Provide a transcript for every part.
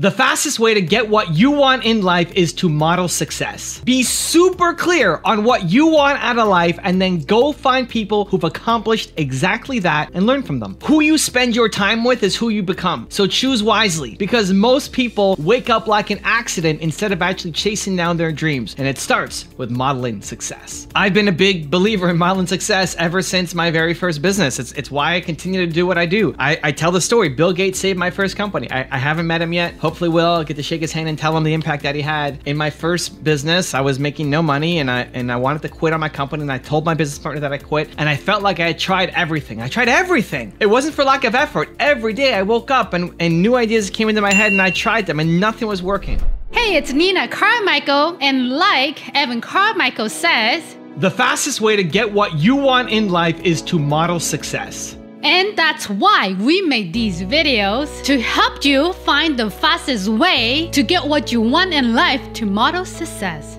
The fastest way to get what you want in life is to model success. Be super clear on what you want out of life and then go find people who've accomplished exactly that and learn from them. Who you spend your time with is who you become. So choose wisely, because most people wake up like an accident instead of actually chasing down their dreams. And it starts with modeling success. I've been a big believer in modeling success ever since my very first business. It's why I continue to do what I do. I tell the story. Bill Gates saved my first company. I haven't met him yet. Hopefully will. I'll get to shake his hand and tell him the impact that he had. In my first business, I was making no money and I wanted to quit on my company, and I told my business partner that I quit, and I felt like I had tried everything. I tried everything. It wasn't for lack of effort. Every day I woke up and new ideas came into my head and I tried them and nothing was working. Hey, it's Nina Carmichael, and like Evan Carmichael says, the fastest way to get what you want in life is to model success. And that's why we made these videos, to help you find the fastest way to get what you want in life, to model success.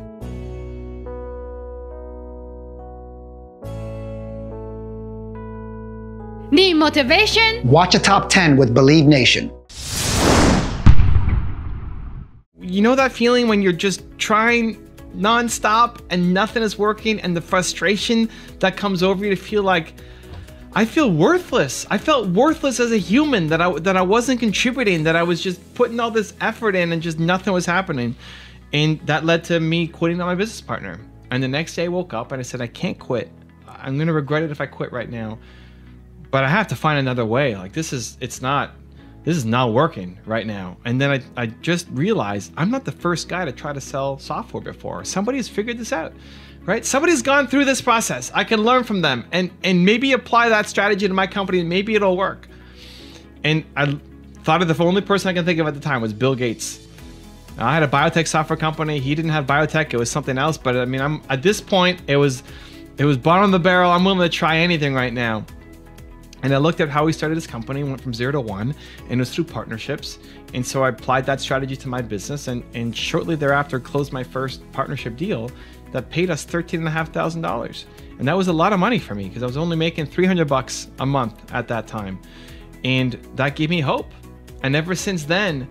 Need motivation? Watch a top 10 with Believe Nation. You know that feeling when you're just trying nonstop and nothing is working, and the frustration that comes over you to feel like, I feel worthless. I felt worthless as a human, that I wasn't contributing, that I was just putting all this effort in and just nothing was happening. And that led to me quitting on my business partner. And the next day I woke up and I said, I can't quit. I'm gonna regret it if I quit right now, but I have to find another way. Like this is not working right now. And then I just realized I'm not the first guy to try to sell software before. Somebody's figured this out. Right? Somebody's gone through this process. I can learn from them and maybe apply that strategy to my company, and maybe it'll work. And I thought of the only person I can think of at the time was Bill Gates. I had a biotech software company. He didn't have biotech. It was something else. But I mean, I'm at this point, it was bottom of the barrel. I'm willing to try anything right now. And I looked at how he started his company, went from 0 to 1, and it was through partnerships. And so I applied that strategy to my business, and shortly thereafter closed my first partnership deal that paid us $13,500. And that was a lot of money for me, because I was only making 300 bucks a month at that time. And that gave me hope. And ever since then,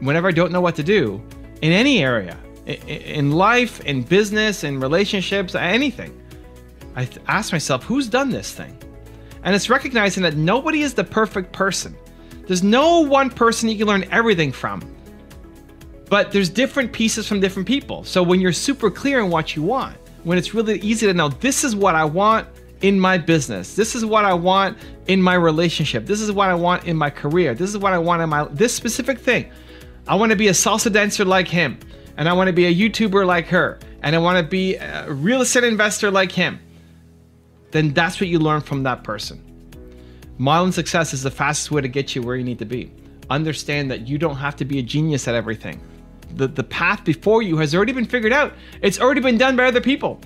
whenever I don't know what to do in any area, in life, in business, in relationships, anything, I ask myself, who's done this thing? And it's recognizing that nobody is the perfect person. There's no one person you can learn everything from. But there's different pieces from different people. So when you're super clear on what you want, when it's really easy to know, this is what I want in my business, this is what I want in my relationship, this is what I want in my career, this is what I want in my, this specific thing. I want to be a salsa dancer like him, and I want to be a YouTuber like her, and I want to be a real estate investor like him. Then that's what you learn from that person. Modeling success is the fastest way to get you where you need to be. Understand that you don't have to be a genius at everything. The path before you has already been figured out. It's already been done by other people.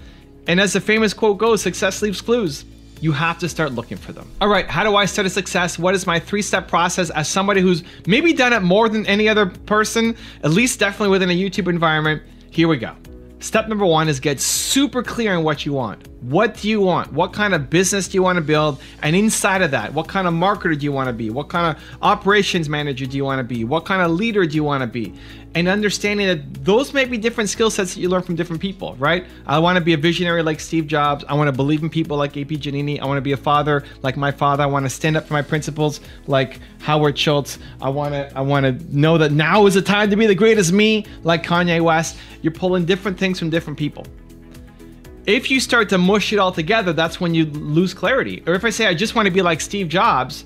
And as the famous quote goes, success leaves clues. You have to start looking for them. All right, how do I study success? What is my 3-step process as somebody who's maybe done it more than any other person, at least definitely within a YouTube environment? Here we go. Step number 1 is get super clear on what you want. What do you want? What kind of business do you want to build? And inside of that, what kind of marketer do you want to be? What kind of operations manager do you want to be? What kind of leader do you want to be? And understanding that those may be different skill sets that you learn from different people, right? I want to be a visionary like Steve Jobs. I want to believe in people like AP Giannini. I want to be a father like my father. I want to stand up for my principles like Howard Schultz. I want to know that now is the time to be the greatest me like Kanye West. You're pulling different things from different people. If you start to mush it all together, that's when you lose clarity. Or if I say, I just want to be like Steve Jobs,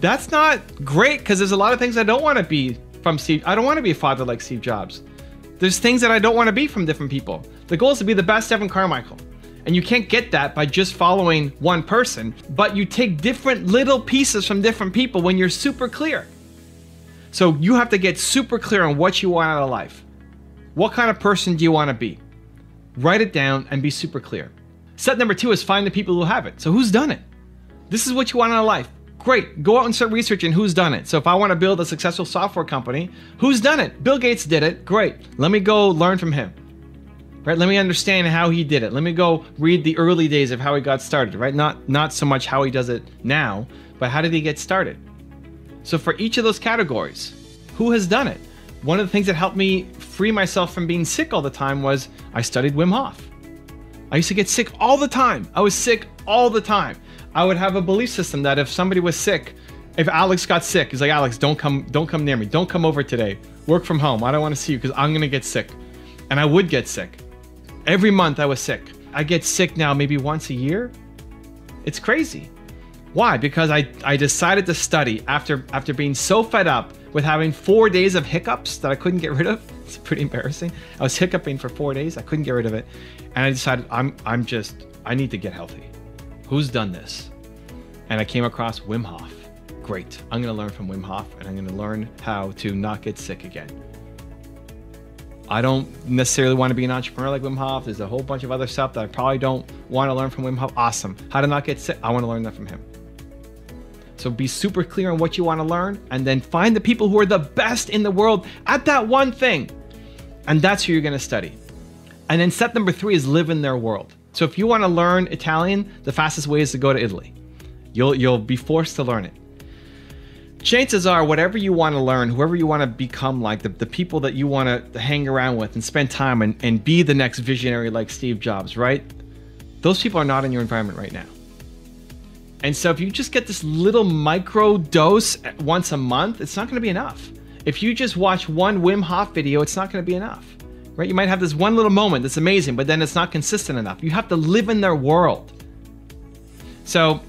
that's not great, because there's a lot of things I don't want to be from Steve. I don't want to be a father like Steve Jobs. There's things that I don't want to be from different people. The goal is to be the best Evan Carmichael. And you can't get that by just following one person, but you take different little pieces from different people when you're super clear. So you have to get super clear on what you want out of life. What kind of person do you want to be? Write it down and be super clear. Step number 2 is find the people who have it. So who's done it? This is what you want out of life. Great, go out and start researching who's done it. So if I want to build a successful software company, who's done it? Bill Gates did it, great. Let me go learn from him, right? Let me understand how he did it. Let me go read the early days of how he got started, right? Not so much how he does it now, but how did he get started? So for each of those categories, who has done it? One of the things that helped me free myself from being sick all the time was I studied Wim Hof. I used to get sick all the time. I was sick all the time. I would have a belief system that if somebody was sick, if Alex got sick, he's like, Alex, don't come near me. Don't come over today. Work from home. I don't want to see you because I'm going to get sick. And I would get sick. Every month I was sick. I get sick now maybe once a year. It's crazy. Why? Because I decided to study after being so fed up with having 4 days of hiccups that I couldn't get rid of. It's pretty embarrassing. I was hiccuping for 4 days. I couldn't get rid of it. And I decided I need to get healthy. Who's done this? And I came across Wim Hof. Great. I'm going to learn from Wim Hof, and I'm going to learn how to not get sick again. I don't necessarily want to be an entrepreneur like Wim Hof. There's a whole bunch of other stuff that I probably don't want to learn from Wim Hof. Awesome. How to not get sick. I want to learn that from him. So be super clear on what you want to learn, and then find the people who are the best in the world at that one thing. And that's who you're going to study. And then step number 3 is live in their world. So if you want to learn Italian, the fastest way is to go to Italy. You'll be forced to learn it. Chances are, whatever you want to learn, whoever you want to become like, the people that you want to hang around with and spend time and be the next visionary like Steve Jobs, right? Those people are not in your environment right now. And so if you just get this little micro dose once a month, it's not going to be enough. If you just watch one Wim Hof video, it's not going to be enough, right? You might have this one little moment that's amazing, but then it's not consistent enough. You have to live in their world. So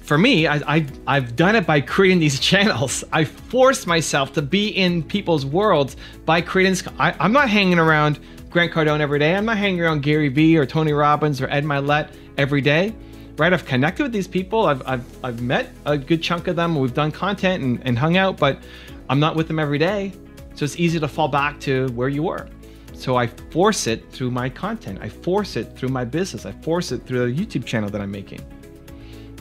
for me, I've done it by creating these channels. I forced myself to be in people's worlds by creating this. I'm not hanging around Grant Cardone every day. I'm not hanging around Gary Vee or Tony Robbins or Ed Mylett every day, right? I've connected with these people. I've met a good chunk of them. We've done content and hung out, but I'm not with them every day. So it's easy to fall back to where you were. So I force it through my content. I force it through my business. I force it through the YouTube channel that I'm making.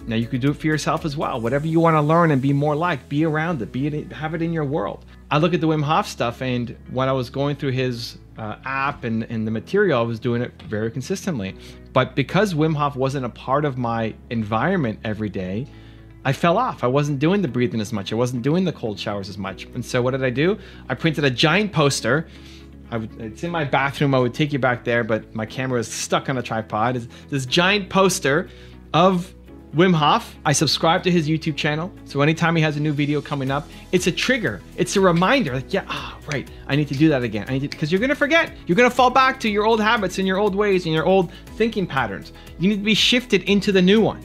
Now you could do it for yourself as well. Whatever you want to learn and be more like, be around it, have it in your world. I look at the Wim Hof stuff, and when I was going through his app and the material, I was doing it very consistently. But because Wim Hof wasn't a part of my environment every day, I fell off. I wasn't doing the breathing as much. I wasn't doing the cold showers as much. And so what did I do? I printed a giant poster. It's in my bathroom. I would take you back there, but my camera is stuck on a tripod. It's this giant poster of Wim Hof. I subscribe to his YouTube channel. So anytime he has a new video coming up, it's a trigger. It's a reminder. Like, yeah, right. I need to do that again. Because you're going to forget. You're going to fall back to your old habits and your old ways and your old thinking patterns. You need to be shifted into the new one.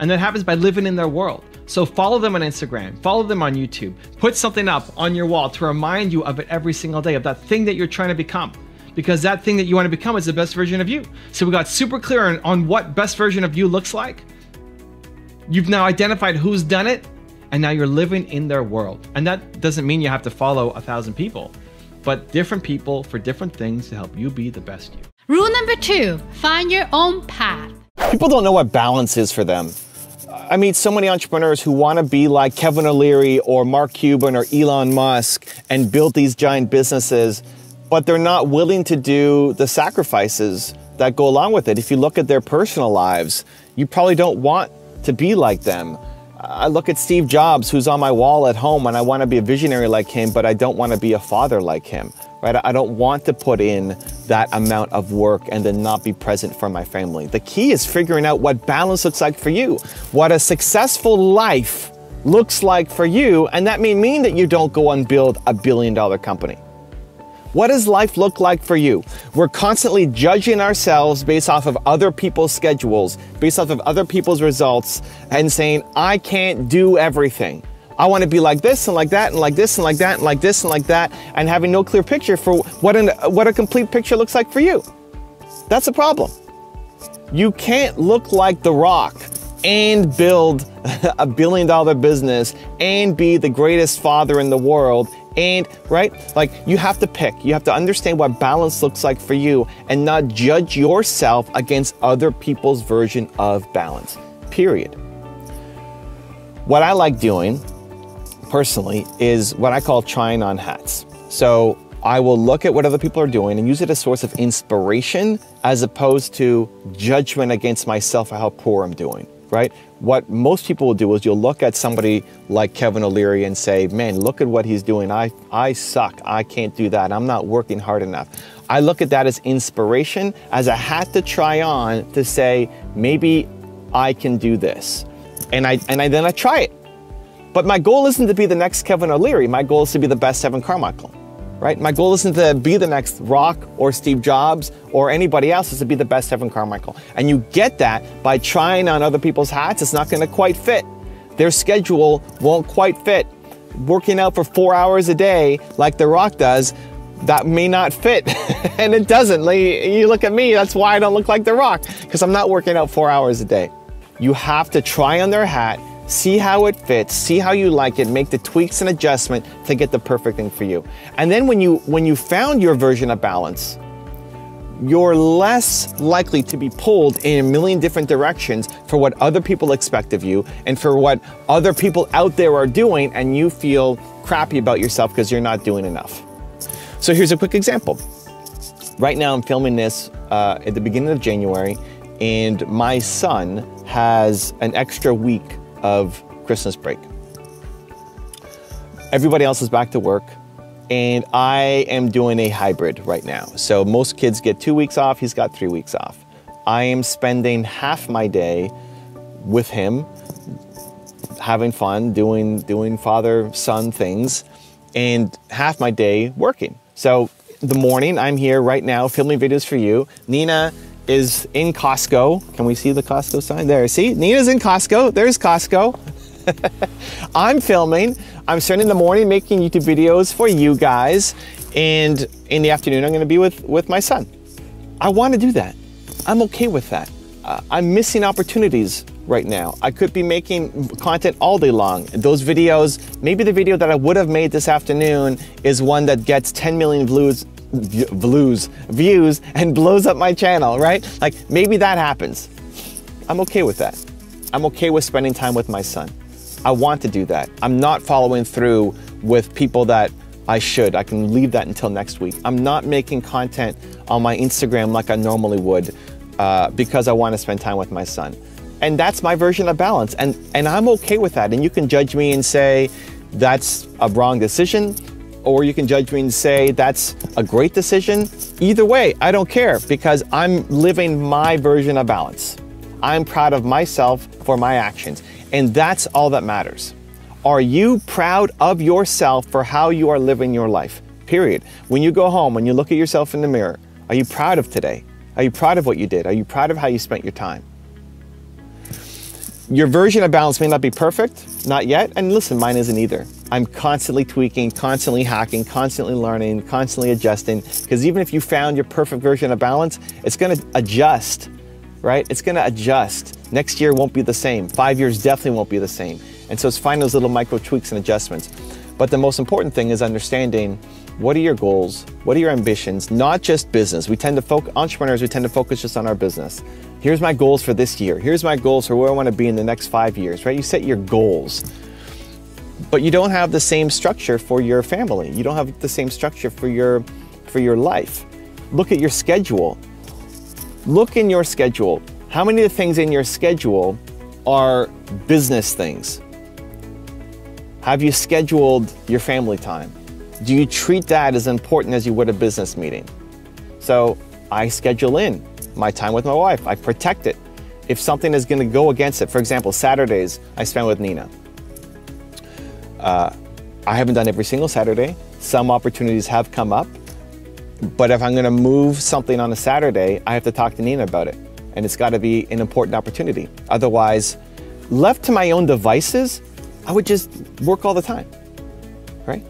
And that happens by living in their world. So follow them on Instagram. Follow them on YouTube. Put something up on your wall to remind you of it every single day, of that thing that you're trying to become. Because that thing that you want to become is the best version of you. So we got super clear on what best version of you looks like. You've now identified who's done it, and now you're living in their world. And that doesn't mean you have to follow 1,000 people, but different people for different things to help you be the best you. Rule number 2, find your own path. People don't know what balance is for them. I meet so many entrepreneurs who want to be like Kevin O'Leary or Mark Cuban or Elon Musk and build these giant businesses, but they're not willing to do the sacrifices that go along with it. If you look at their personal lives, you probably don't want to be like them. I look at Steve Jobs, who's on my wall at home, and I want to be a visionary like him, but I don't want to be a father like him, right? I don't want to put in that amount of work and then not be present for my family. The key is figuring out what balance looks like for you, what a successful life looks like for you, and that may mean that you don't go and build a billion-dollar company. What does life look like for you? We're constantly judging ourselves based off of other people's schedules, based off of other people's results, and saying, I can't do everything. I want to be like this and like that and like this and like that and like this and like that, and having no clear picture for what a complete picture looks like for you. That's a problem. You can't look like The Rock and build a billion-dollar business and be the greatest father in the world. And, right, like you have to pick, you have to understand what balance looks like for you and not judge yourself against other people's version of balance, period. What I like doing personally is what I call trying on hats. So I will look at what other people are doing and use it as a source of inspiration as opposed to judgment against myself for how poor I'm doing. right? What most people will do is you'll look at somebody like Kevin O'Leary and say, man, look at what he's doing. I suck, I can't do that, I'm not working hard enough. I look at that as inspiration, as a hat to try on to say, maybe I can do this. And then I try it. But my goal isn't to be the next Kevin O'Leary. My goal is to be the best Evan Carmichael, right? My goal isn't to be the next Rock or Steve Jobs or anybody else. It's to be the best Evan Carmichael. And you get that by trying on other people's hats. It's not gonna quite fit. Their schedule won't quite fit. Working out for 4 hours a day like The Rock does, that may not fit, and it doesn't. Like, you look at me, that's why I don't look like The Rock, because I'm not working out 4 hours a day. You have to try on their hat, see how it fits, see how you like it, make the tweaks and adjustment to get the perfect thing for you. And then when you found your version of balance, you're less likely to be pulled in a million different directions for what other people expect of you and for what other people out there are doing, and you feel crappy about yourself because you're not doing enough. So here's a quick example. Right now I'm filming this at the beginning of January, and my son has an extra week of Christmas break. Everybody else is back to work, and I am doing a hybrid right now. So most kids get 2 weeks off, he's got 3 weeks off. I am spending half my day with him, having fun, doing father-son things, and half my day working. So the morning, I'm here right now filming videos for you. Nina is in Costco. Can we see the Costco sign? There, see? Nina's in Costco. There's Costco. I'm filming. I'm spending the morning making YouTube videos for you guys. And in the afternoon, I'm gonna be with my son. I wanna do that. I'm okay with that. I'm missing opportunities right now. I could be making content all day long. Those videos, maybe the video that I would have made this afternoon is one that gets 10 million views and blows up my channel, right? Like, maybe that happens. I'm okay with that. I'm okay with spending time with my son. I want to do that. I'm not following through with people that I should. I can leave that until next week. I'm not making content on my Instagram like I normally would because I want to spend time with my son. And that's my version of balance, and I'm okay with that. And you can judge me and say that's a wrong decision, or you can judge me and say that's a great decision. Either way, I don't care, because I'm living my version of balance. I'm proud of myself for my actions, and that's all that matters. Are you proud of yourself for how you are living your life? Period. When you go home, when you look at yourself in the mirror, are you proud of today? Are you proud of what you did? Are you proud of how you spent your time? Your version of balance may not be perfect, not yet, and listen, mine isn't either. I'm constantly tweaking, constantly hacking, constantly learning, constantly adjusting, because even if you found your perfect version of balance, it's gonna adjust, right? It's gonna adjust. Next year won't be the same. 5 years definitely won't be the same. And so it's finding those little micro tweaks and adjustments. But the most important thing is understanding, what are your goals? What are your ambitions? Not just business. We tend to focus, entrepreneurs, we tend to focus just on our business. Here's my goals for this year. Here's my goals for where I want to be in the next 5 years, right? You set your goals, but you don't have the same structure for your family. You don't have the same structure for your life. Look at your schedule. Look in your schedule. How many of the things in your schedule are business things? Have you scheduled your family time? Do you treat that as important as you would a business meeting? So I schedule in my time with my wife. I protect it. If something is gonna go against it, for example, Saturdays I spend with Nina. I haven't done every single Saturday. Some opportunities have come up, but if I'm gonna move something on a Saturday, I have to talk to Nina about it. And it's gotta be an important opportunity. Otherwise, left to my own devices, I would just work all the time, right?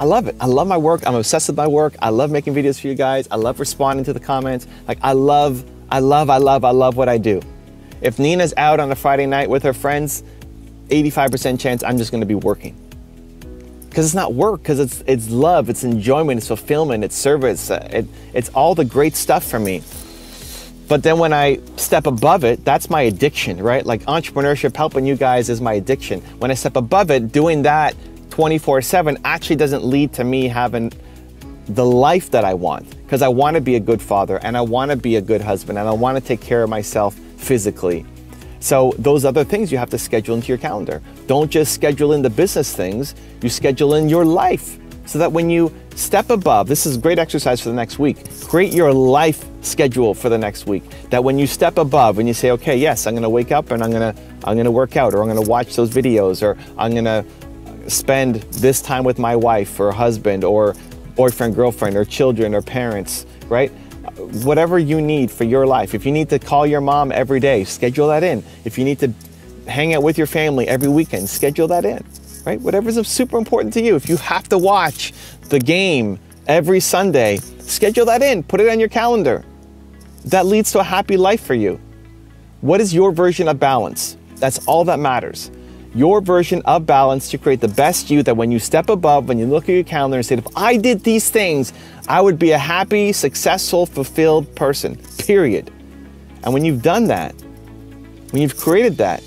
I love it. I love my work. I'm obsessed with my work. I love making videos for you guys. I love responding to the comments. Like, I love what I do. If Nina's out on a Friday night with her friends, 85% chance I'm just gonna be working. Because it's not work, because it's love, it's enjoyment, it's fulfillment, it's service, it's all the great stuff for me. But then when I step above it, that's my addiction, right? Like, entrepreneurship, helping you guys is my addiction. When I step above it, doing that 24/7 actually doesn't lead to me having the life that I want, because I want to be a good father, and I want to be a good husband, and I want to take care of myself physically. So those other things you have to schedule into your calendar. Don't just schedule in the business things, you schedule in your life. So that when you step above, this is a great exercise for the next week, create your life schedule for the next week. That when you step above and you say, okay, yes, I'm gonna wake up and I'm gonna work out, or I'm gonna watch those videos, or I'm gonna spend this time with my wife or husband or boyfriend, girlfriend, or children or parents, right? Whatever you need for your life. If you need to call your mom every day, schedule that in. If you need to hang out with your family every weekend, schedule that in. Right? Whatever's super important to you. If you have to watch the game every Sunday, schedule that in, put it on your calendar. That leads to a happy life for you. What is your version of balance? That's all that matters. Your version of balance to create the best you, that when you step above, when you look at your calendar and say, if I did these things, I would be a happy, successful, fulfilled person, period. And when you've done that, when you've created that,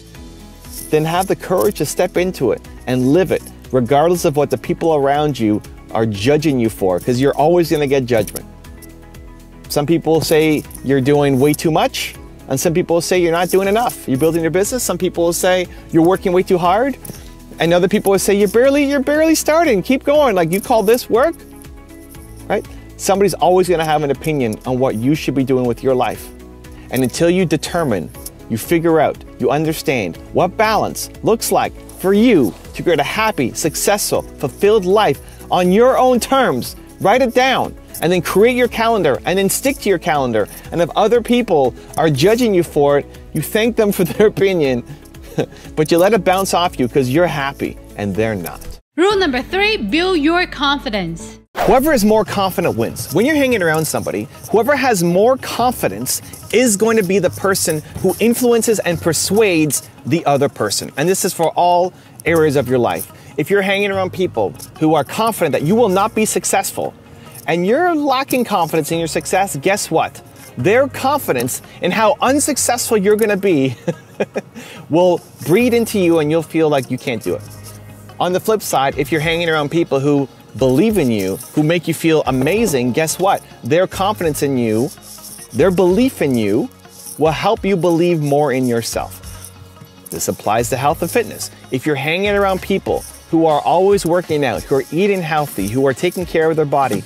then have the courage to step into it and live it, regardless of what the people around you are judging you for, because you're always going to get judgment. Some people say you're doing way too much, and some people say you're not doing enough. You're building your business. Some people will say you're working way too hard, and other people will say you're barely starting. Keep going. Like, you call this work, right? Somebody's always going to have an opinion on what you should be doing with your life, and until you determine, you figure out, you understand what balance looks like for you to create a happy, successful, fulfilled life on your own terms. Write it down and then create your calendar and then stick to your calendar. And if other people are judging you for it, you thank them for their opinion, but you let it bounce off you because you're happy and they're not. Rule number 3, build your confidence. Whoever is more confident wins. When you're hanging around somebody, whoever has more confidence is going to be the person who influences and persuades the other person. And this is for all areas of your life. If you're hanging around people who are confident that you will not be successful and you're lacking confidence in your success, guess what? Their confidence in how unsuccessful you're going to be will breed into you and you'll feel like you can't do it. On the flip side, if you're hanging around people who believe in you, who make you feel amazing, guess what? Their confidence in you, their belief in you will help you believe more in yourself. This applies to health and fitness. If you're hanging around people who are always working out, who are eating healthy, who are taking care of their body,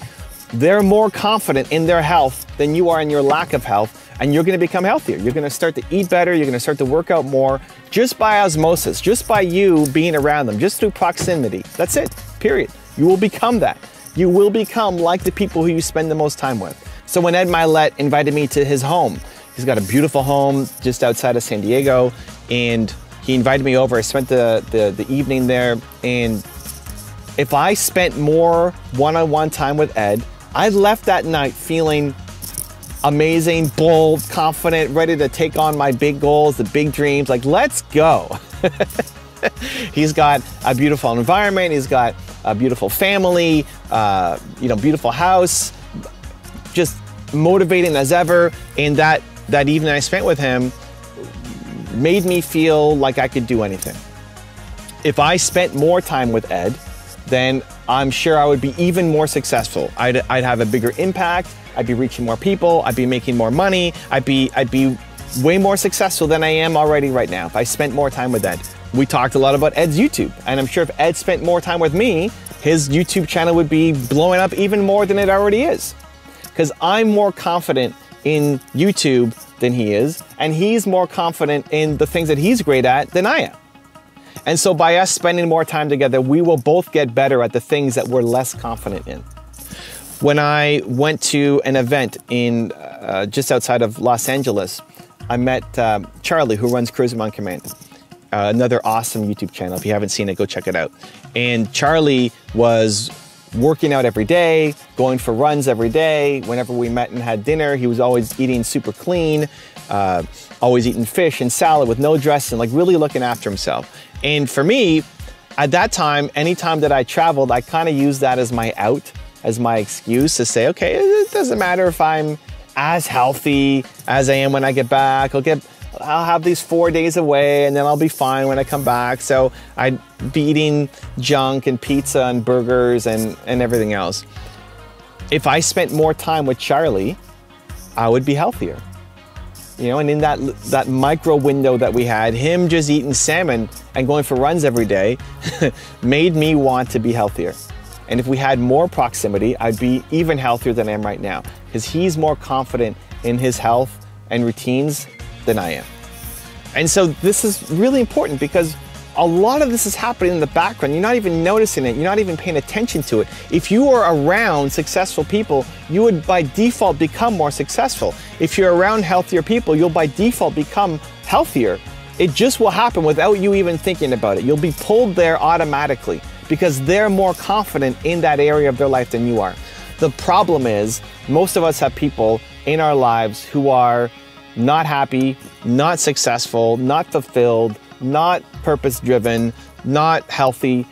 they're more confident in their health than you are in your lack of health, and you're going to become healthier. You're going to start to eat better, you're going to start to work out more just by osmosis, just by you being around them, just through proximity. That's it, period. You will become that. You will become like the people who you spend the most time with. So when Ed Mylett invited me to his home, he's got a beautiful home just outside of San Diego, and he invited me over. I spent the evening there, and if I spent more one-on-one time with Ed, I left that night feeling amazing, bold, confident, ready to take on my big goals, the big dreams, like, let's go. He's got a beautiful environment, he's got a beautiful family, beautiful house, just motivating as ever, and that evening I spent with him made me feel like I could do anything. If I spent more time with Ed, then I'm sure I would be even more successful. I'd have a bigger impact, I'd be reaching more people, I'd be making more money, I'd be way more successful than I am already right now if I spent more time with Ed. We talked a lot about Ed's YouTube, and I'm sure if Ed spent more time with me, his YouTube channel would be blowing up even more than it already is. Because I'm more confident in YouTube than he is, and he's more confident in the things that he's great at than I am. And so by us spending more time together, we will both get better at the things that we're less confident in. When I went to an event in just outside of Los Angeles, I met Charlie, who runs Charisma on Command. Another awesome YouTube channel. If you haven't seen it, go check it out. And Charlie was working out every day, going for runs every day. Whenever we met and had dinner, he was always eating super clean, always eating fish and salad with no dressing, like really looking after himself. And for me, at that time, anytime that I traveled, I kind of used that as my out, as my excuse to say, okay, it doesn't matter if I'm as healthy as I am when I get back. I'll have these 4 days away and then I'll be fine when I come back. So I'd be eating junk and pizza and burgers and everything else. If I spent more time with Charlie, I would be healthier. you know, and in that micro window that we had, him just eating salmon and going for runs every day made me want to be healthier. And if we had more proximity, I'd be even healthier than I am right now, because he's more confident in his health and routines than I am. And so this is really important, because a lot of this is happening in the background. You're not even noticing it. You're not even paying attention to it. If you are around successful people, you would by default become more successful. If you're around healthier people, you'll by default become healthier. It just will happen without you even thinking about it. You'll be pulled there automatically because they're more confident in that area of their life than you are. The problem is most of us have people in our lives who are not happy, not successful, not fulfilled, not purpose-driven, not healthy.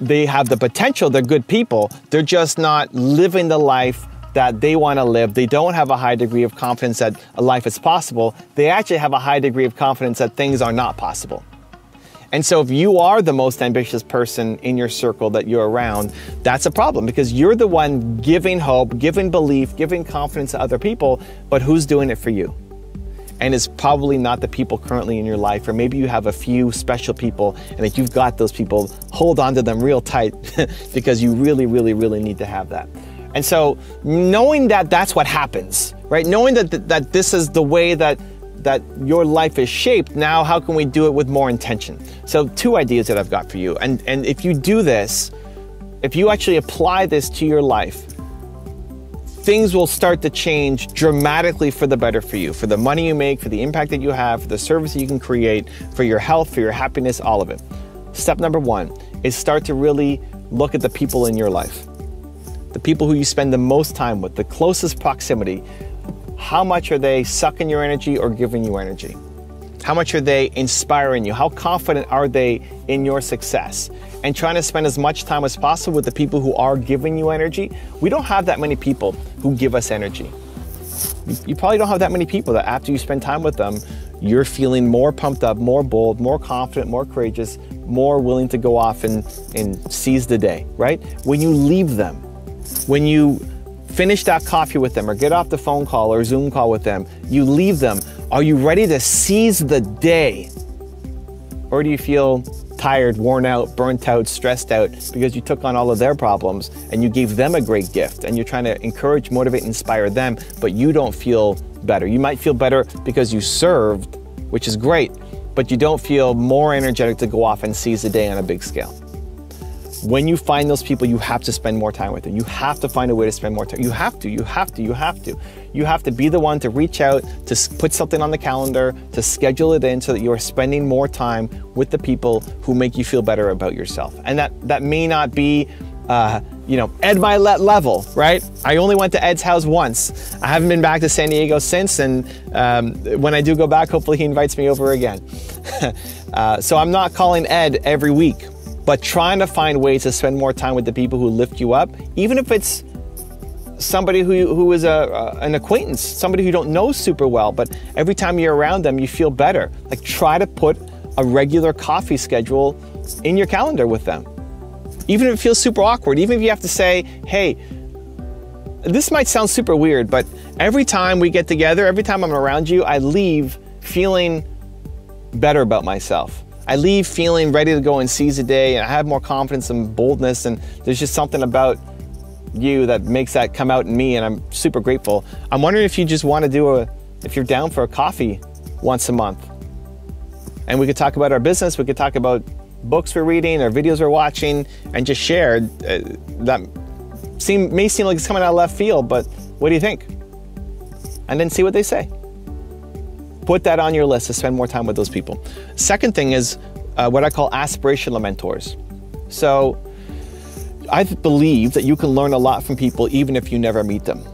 They have the potential, they're good people, they're just not living the life that they want to live. They don't have a high degree of confidence that a life is possible. They actually have a high degree of confidence that things are not possible. And so if you are the most ambitious person in your circle that you're around, that's a problem, because you're the one giving hope, giving belief, giving confidence to other people, but who's doing it for you? And it's probably not the people currently in your life, or maybe you have a few special people, and if you've got those people, hold on to them real tight because you really, really, really need to have that. And so knowing that that's what happens, right? Knowing that this is the way that your life is shaped, now how can we do it with more intention? So two ideas that I've got for you. And if you do this, if you actually apply this to your life, things will start to change dramatically for the better for you, for the money you make, for the impact that you have, for the service that you can create, for your health, for your happiness, all of it. Step number one is start to really look at the people in your life, the people who you spend the most time with, the closest proximity. How much are they sucking your energy or giving you energy? How much are they inspiring you? How confident are they in your success? And trying to spend as much time as possible with the people who are giving you energy. We don't have that many people who give us energy. You probably don't have that many people that after you spend time with them, you're feeling more pumped up, more bold, more confident, more courageous, more willing to go off and seize the day, right? When you leave them, when you finish that coffee with them or get off the phone call or Zoom call with them, you leave them, are you ready to seize the day? Or do you feel tired, worn out, burnt out, stressed out because you took on all of their problems and you gave them a great gift and you're trying to encourage, motivate, inspire them, but you don't feel better. You might feel better because you served, which is great, but you don't feel more energetic to go off and seize the day on a big scale. When you find those people, you have to spend more time with them. You have to find a way to spend more time. You have to be the one to reach out, to put something on the calendar, to schedule it in so that you're spending more time with the people who make you feel better about yourself. And that may not be, you know, Ed Mylett level, right? I only went to Ed's house once. I haven't been back to San Diego since, and when I do go back, hopefully he invites me over again. So I'm not calling Ed every week, but trying to find ways to spend more time with the people who lift you up, even if it's somebody who is an acquaintance, somebody who you don't know super well, but every time you're around them, you feel better. Like, try to put a regular coffee schedule in your calendar with them. Even if it feels super awkward, even if you have to say, hey, this might sound super weird, but every time we get together, every time I'm around you, I leave feeling better about myself. I leave feeling ready to go and seize the day, and I have more confidence and boldness, and there's just something about you that makes that come out in me, and I'm super grateful. I'm wondering if you just want to if you're down for a coffee once a month. And we could talk about our business, we could talk about books we're reading or videos we're watching, and just share. That may seem like it's coming out of left field, but what do you think? And then see what they say. Put that on your list to spend more time with those people. Second thing is what I call aspirational mentors. So I believe that you can learn a lot from people even if you never meet them,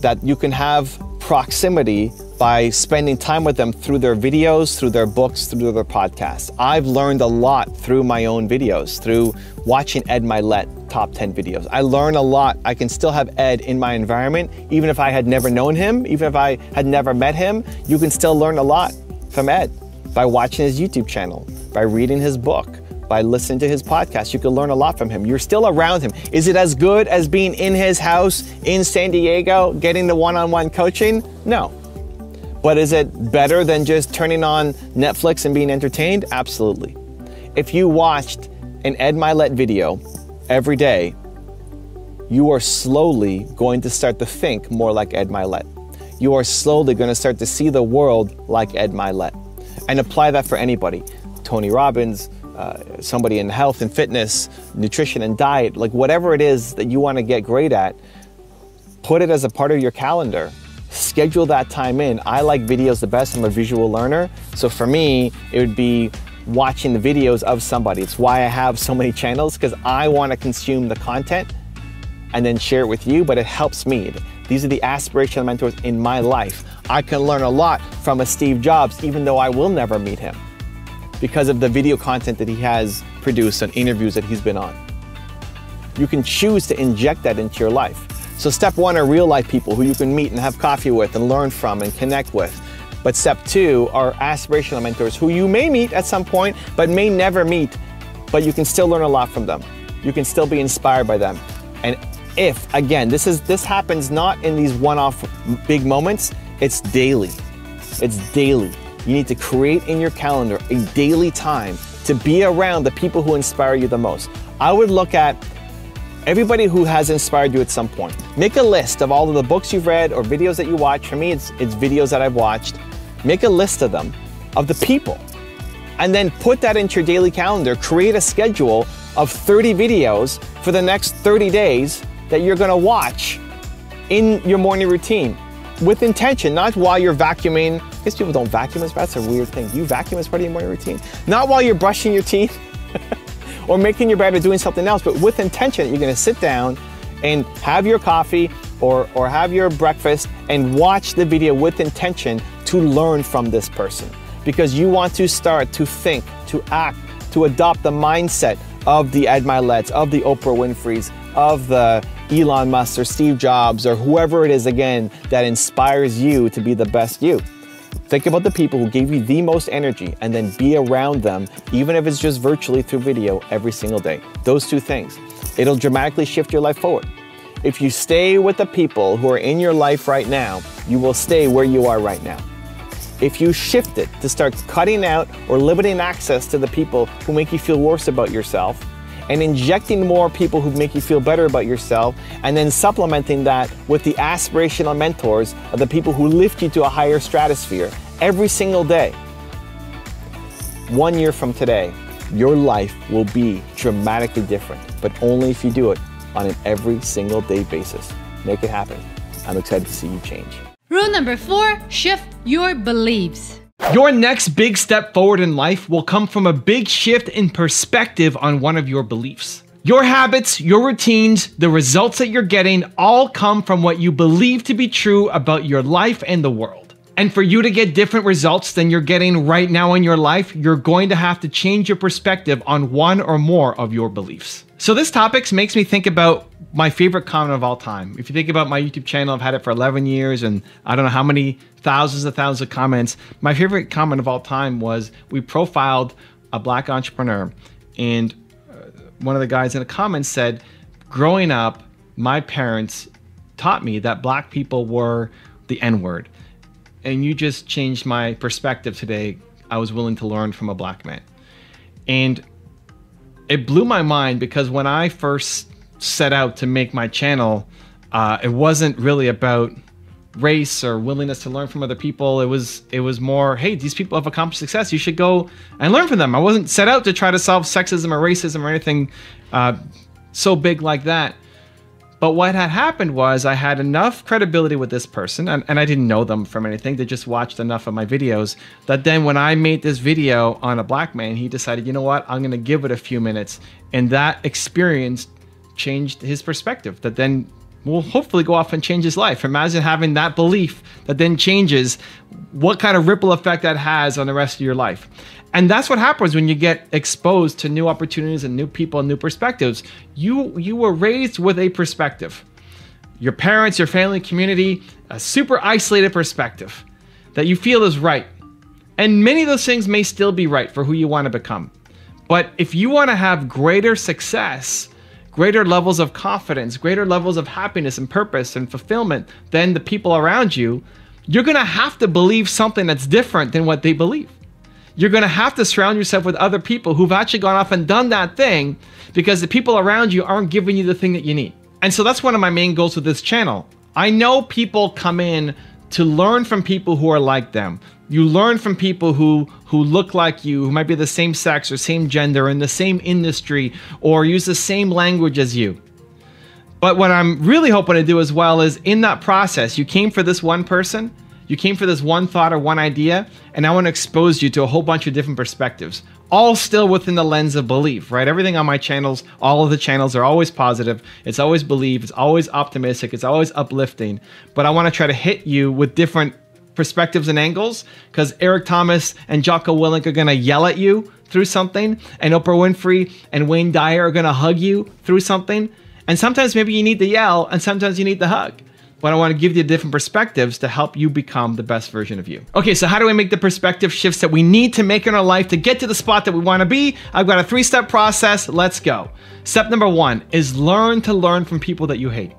that you can have proximity by spending time with them through their videos, through their books, through their podcasts. I've learned a lot through my own videos, through watching Ed Mylett top 10 videos. I learn a lot. I can still have Ed in my environment, even if I had never known him, even if I had never met him, you can still learn a lot from Ed by watching his YouTube channel, by reading his book, by listening to his podcast. You can learn a lot from him. You're still around him. Is it as good as being in his house in San Diego, getting the one-on-one coaching? No. But is it better than just turning on Netflix and being entertained? Absolutely. If you watched an Ed Mylett video every day, you are slowly going to start to think more like Ed Mylett. You are slowly going to start to see the world like Ed Mylett. And apply that for anybody. Tony Robbins, somebody in health and fitness, nutrition and diet, like whatever it is that you want to get great at, put it as a part of your calendar. Schedule that time in. I like videos the best. I'm a visual learner. So for me, it would be watching the videos of somebody. It's why I have so many channels, because I want to consume the content and then share it with you, but it helps me. These are the aspirational mentors in my life. I can learn a lot from a Steve Jobs, even though I will never meet him, because of the video content that he has produced and interviews that he's been on. You can choose to inject that into your life. So step one are real life people who you can meet and have coffee with and learn from and connect with. But step two are aspirational mentors who you may meet at some point, but may never meet, but you can still learn a lot from them. You can still be inspired by them. And if, again, this happens not in these one-off big moments, it's daily. It's daily. You need to create in your calendar a daily time to be around the people who inspire you the most. I would look at everybody who has inspired you at some point. Make a list of all of the books you've read or videos that you watch. For me, it's videos that I've watched. Make a list of them, of the people, and then put that into your daily calendar. Create a schedule of 30 videos for the next 30 days that you're gonna watch in your morning routine with intention, not while you're vacuuming. I guess people don't vacuum as, that's a weird thing. Do you vacuum as part of your morning routine? Not while you're brushing your teeth or making your bed or doing something else, but with intention, you're gonna sit down and have your coffee or have your breakfast and watch the video with intention to learn from this person, because you want to start to think, to act, to adopt the mindset of the Ed Myletts, of the Oprah Winfreys, of the Elon Musk or Steve Jobs or whoever it is, again, that inspires you to be the best you. Think about the people who gave you the most energy and then be around them, even if it's just virtually through video every single day. Those two things. It'll dramatically shift your life forward. If you stay with the people who are in your life right now, you will stay where you are right now. If you shift it to start cutting out or limiting access to the people who make you feel worse about yourself, and injecting more people who make you feel better about yourself, and then supplementing that with the aspirational mentors of the people who lift you to a higher stratosphere every single day. 1 year from today, your life will be dramatically different, but only if you do it on an every single day basis. Make it happen. I'm excited to see you change. Rule number 4, shift your beliefs. Your next big step forward in life will come from a big shift in perspective on one of your beliefs. Your habits, your routines, the results that you're getting all come from what you believe to be true about your life and the world. And for you to get different results than you're getting right now in your life, you're going to have to change your perspective on one or more of your beliefs. So this topic makes me think about my favorite comment of all time. If you think about my YouTube channel, I've had it for 11 years and I don't know how many thousands of comments. My favorite comment of all time was, we profiled a black entrepreneur and one of the guys in the comments said, growing up, my parents taught me that black people were the N-word. And you just changed my perspective today. I was willing to learn from a black man. And it blew my mind, because when I first set out to make my channel, it wasn't really about race or willingness to learn from other people. It was more, hey, these people have accomplished success, you should go and learn from them. I wasn't set out to try to solve sexism or racism or anything so big like that. But what had happened was I had enough credibility with this person, and I didn't know them from anything. They just watched enough of my videos that then when I made this video on a black man, he decided, you know what, I'm gonna give it a few minutes. And that experience changed his perspective that then will hopefully go off and change his life. Imagine having that belief that then changes, what kind of ripple effect that has on the rest of your life. And that's what happens when you get exposed to new opportunities and new people and new perspectives. You were raised with a perspective. Your parents, your family, community, a super isolated perspective that you feel is right. And many of those things may still be right for who you want to become. But if you want to have greater success, greater levels of confidence, greater levels of happiness and purpose and fulfillment than the people around you, you're going to have to believe something that's different than what they believe. You're going to have to surround yourself with other people who've actually gone off and done that thing, because the people around you aren't giving you the thing that you need. And so that's one of my main goals with this channel. I know people come in to learn from people who are like them. You learn from people who look like you, who might be the same sex or same gender, in the same industry, or use the same language as you. But what I'm really hoping to do as well is, in that process, you came for this one person, you came for this one thought or one idea, and I want to expose you to a whole bunch of different perspectives, all still within the lens of belief, right? Everything on my channels, all of the channels, are always positive. It's always belief. It's always optimistic. It's always uplifting. But I want to try to hit you with different perspectives and angles, because Eric Thomas and Jocko Willink are going to yell at you through something, and Oprah Winfrey and Wayne Dyer are going to hug you through something. And sometimes maybe you need the yell, and sometimes you need the hug. But I want to give you different perspectives to help you become the best version of you. Okay, so how do we make the perspective shifts that we need to make in our life to get to the spot that we want to be? I've got a three-step process. Let's go. Step number one is learn to learn from people that you hate.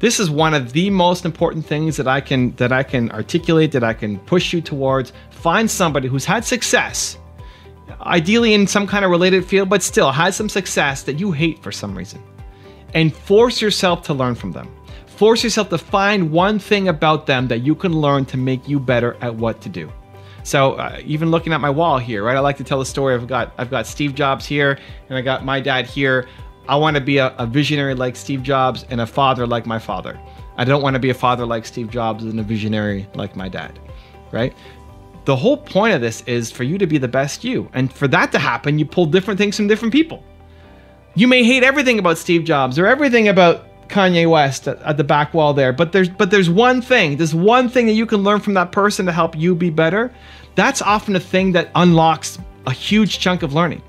This is one of the most important things that I can articulate, that I can push you towards. Find somebody who's had success, ideally in some kind of related field, but still has some success that you hate for some reason, and force yourself to learn from them. Force yourself to find one thing about them that you can learn to make you better at what to do. So even looking at my wall here, right? I like to tell the story. I've got Steve Jobs here, and I got my dad here. I want to be a visionary like Steve Jobs and a father like my father. I don't want to be a father like Steve Jobs and a visionary like my dad, right? The whole point of this is for you to be the best you. And for that to happen, you pull different things from different people. You may hate everything about Steve Jobs or everything about Kanye West at the back wall there, but there's one thing. There's one thing that you can learn from that person to help you be better. That's often a thing that unlocks a huge chunk of learning.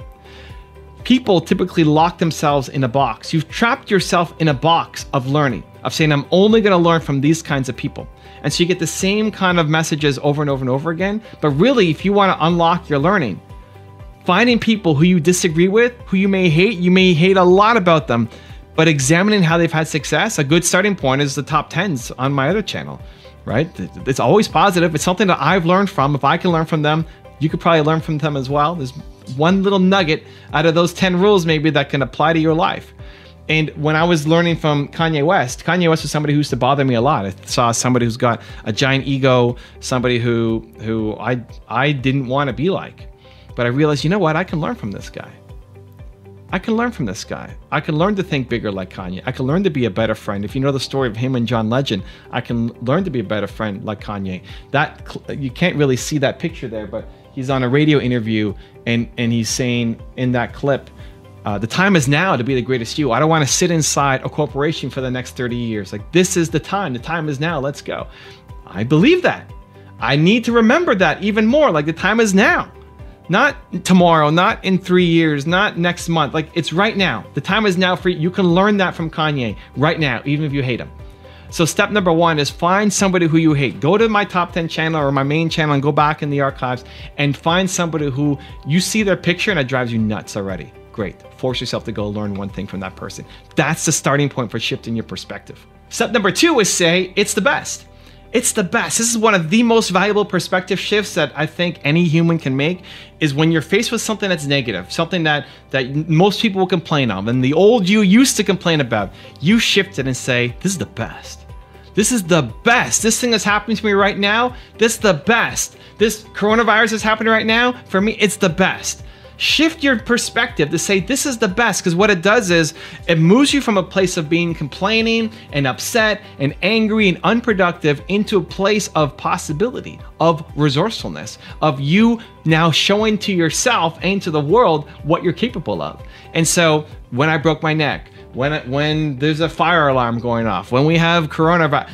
People typically lock themselves in a box. You've trapped yourself in a box of learning, of saying, I'm only going to learn from these kinds of people. And so you get the same kind of messages over and over and over again. But really, if you want to unlock your learning, finding people who you disagree with, who you may hate a lot about them, but examining how they've had success. A good starting point is the top 10s on my other channel, right? It's always positive. It's something that I've learned from. If I can learn from them, you could probably learn from them as well. There's one little nugget out of those 10 rules maybe that can apply to your life. And when I was learning from Kanye West was somebody who used to bother me a lot. I saw somebody who's got a giant ego, somebody who I didn't want to be like. But I realized, you know what? I can learn from this guy. I can learn from this guy. I can learn to think bigger like Kanye. I can learn to be a better friend. If you know the story of him and John Legend, I can learn to be a better friend like Kanye. That you can't really see that picture there, but he's on a radio interview and he's saying in that clip, the time is now to be the greatest you. I don't want to sit inside a corporation for the next 30 years. Like, this is the time is now, let's go. I believe that. I need to remember that even more, like the time is now. Not tomorrow, not in 3 years, not next month. Like, it's right now. The time is now for you. You can learn that from Kanye right now, even if you hate him. So step number one is find somebody who you hate. Go to my top 10 channel or my main channel and go back in the archives and find somebody who you see their picture and it drives you nuts already. Great. Force yourself to go learn one thing from that person. That's the starting point for shifting your perspective. Step number two is say, it's the best. It's the best. This is one of the most valuable perspective shifts that I think any human can make, is when you're faced with something that's negative, something that most people will complain of, and the old you used to complain about, you shift it and say, this is the best. This is the best. This thing that's happening to me right now, this is the best. This coronavirus is happening right now, for me, it's the best. Shift your perspective to say this is the best, because what it does is it moves you from a place of being complaining and upset and angry and unproductive into a place of possibility, of resourcefulness, of you now showing to yourself and to the world what you're capable of. And so when I broke my neck, when there's a fire alarm going off, when we have coronavirus,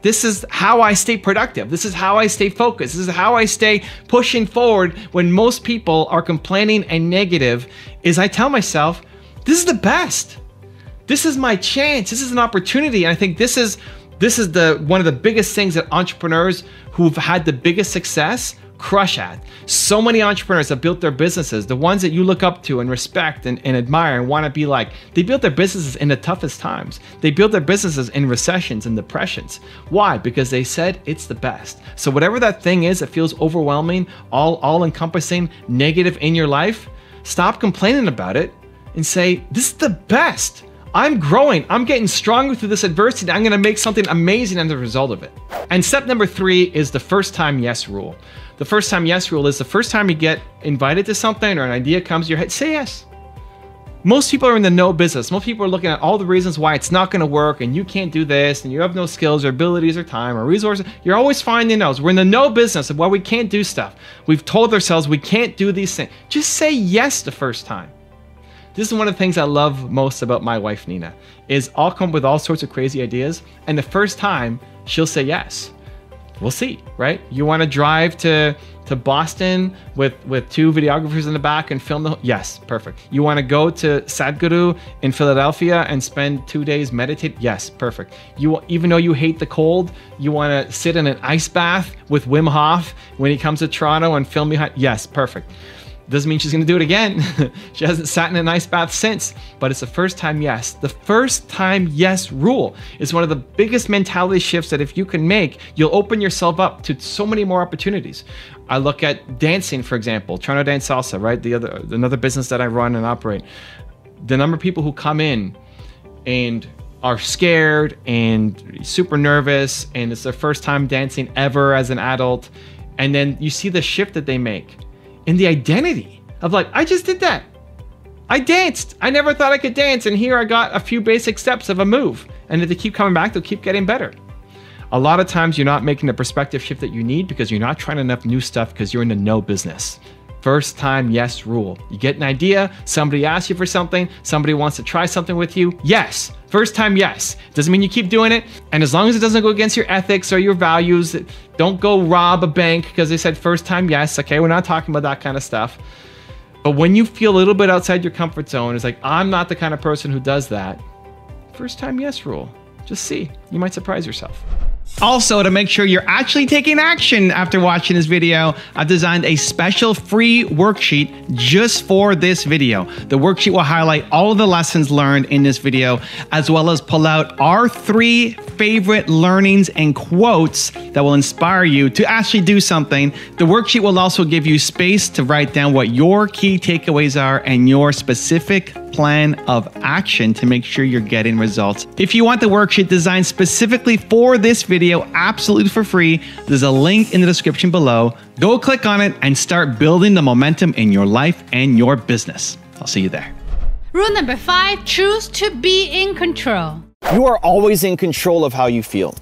this is how I stay productive. This is how I stay focused. This is how I stay pushing forward when most people are complaining and negative, is I tell myself, this is the best. This is my chance. This is an opportunity. And I think this is one of the biggest things that entrepreneurs who've had the biggest success crush at. So many entrepreneurs have built their businesses, the ones that you look up to and respect and admire and want to be like, they built their businesses in the toughest times. They built their businesses in recessions and depressions. Why? Because they said it's the best. So whatever that thing is that feels overwhelming, all-encompassing, negative in your life, stop complaining about it and say, this is the best. I'm growing, I'm getting stronger through this adversity, I'm gonna make something amazing as a result of it. And step number 3 is the first time yes rule. The first time yes rule is the first time you get invited to something or an idea comes to your head, say yes. Most people are in the no business. Most people are looking at all the reasons why it's not gonna work and you can't do this and you have no skills or abilities or time or resources. You're always finding those. We're in the no business of why we can't do stuff. We've told ourselves we can't do these things. Just say yes the first time. This is one of the things I love most about my wife, Nina, is I'll come up with all sorts of crazy ideas, and the first time, she'll say yes. We'll see, right? You want to drive to Boston with 2 videographers in the back and film the, yes, perfect. You want to go to Sadhguru in Philadelphia and spend 2 days meditate, yes, perfect. You, even though you hate the cold, you want to sit in an ice bath with Wim Hof when he comes to Toronto and film behind, yes, perfect. Doesn't mean she's gonna do it again. She hasn't sat in an ice bath since, but it's the first time yes. The first time yes rule is one of the biggest mentality shifts that if you can make, you'll open yourself up to so many more opportunities. I look at dancing, for example, Toronto Dance Salsa, right? Another business that I run and operate. The number of people who come in and are scared and super nervous, and it's their first time dancing ever as an adult. And then you see the shift that they make. And the identity of like, I just did that. I danced. I never thought I could dance. And here I got a few basic steps of a move. And if they keep coming back, they'll keep getting better. A lot of times you're not making the perspective shift that you need because you're not trying enough new stuff because you're in the no business. First time yes rule. You get an idea, somebody asks you for something, somebody wants to try something with you, yes. First time yes. Doesn't mean you keep doing it. And as long as it doesn't go against your ethics or your values, don't go rob a bank because they said first time yes. Okay, we're not talking about that kind of stuff. But when you feel a little bit outside your comfort zone, it's like, I'm not the kind of person who does that. First time yes rule. Just see, you might surprise yourself. Also, to make sure you're actually taking action after watching this video, I've designed a special free worksheet just for this video. The worksheet will highlight all of the lessons learned in this video, as well as pull out our 3 favorite learnings and quotes that will inspire you to actually do something. The worksheet will also give you space to write down what your key takeaways are and your specific plan of action to make sure you're getting results. If you want the worksheet designed specifically for this video, absolutely for free, there's a link in the description below. Go click on it and start building the momentum in your life and your business. I'll see you there. Rule number 5, choose to be in control. You are always in control of how you feel.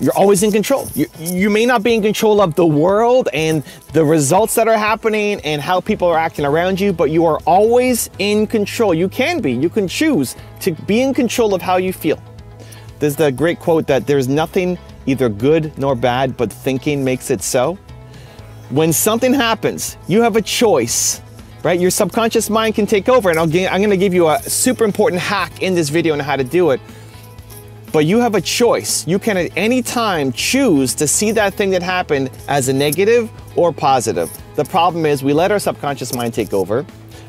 You're always in control. You may not be in control of the world and the results that are happening and how people are acting around you, but you are always in control. You can be. You can choose to be in control of how you feel. There's the great quote that there's nothing either good nor bad, but thinking makes it so. When something happens, you have a choice, right? Your subconscious mind can take over, and I'm gonna give you a super important hack in this video on how to do it. But you have a choice. You can at any time choose to see that thing that happened as a negative or positive. The problem is we let our subconscious mind take over.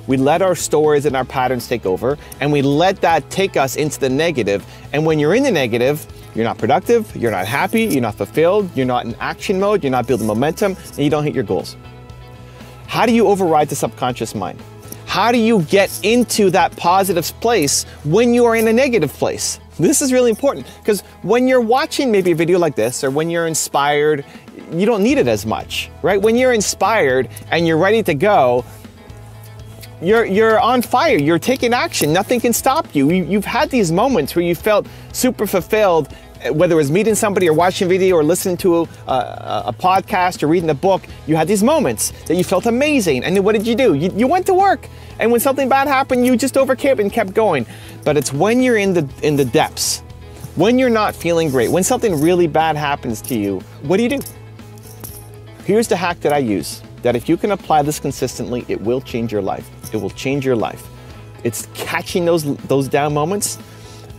We let our stories and our patterns take over, and we let that take us into the negative. And when you're in the negative, you're not productive, you're not happy, you're not fulfilled, you're not in action mode, you're not building momentum, and you don't hit your goals. How do you override the subconscious mind? How do you get into that positive place when you are in a negative place? This is really important because when you're watching maybe a video like this or when you're inspired, you don't need it as much, right? When you're inspired and you're ready to go, you're on fire, you're taking action, nothing can stop you. You've had these moments where you felt super fulfilled, whether it was meeting somebody or watching a video or listening to a podcast or reading a book. You had these moments that you felt amazing. And then what did you do? You went to work. And when something bad happened, you just overcame and kept going. But it's when you're in the depths, when you're not feeling great, when something really bad happens to you, what do? Here's the hack that I use, that if you can apply this consistently, it will change your life. It will change your life. It's catching those down moments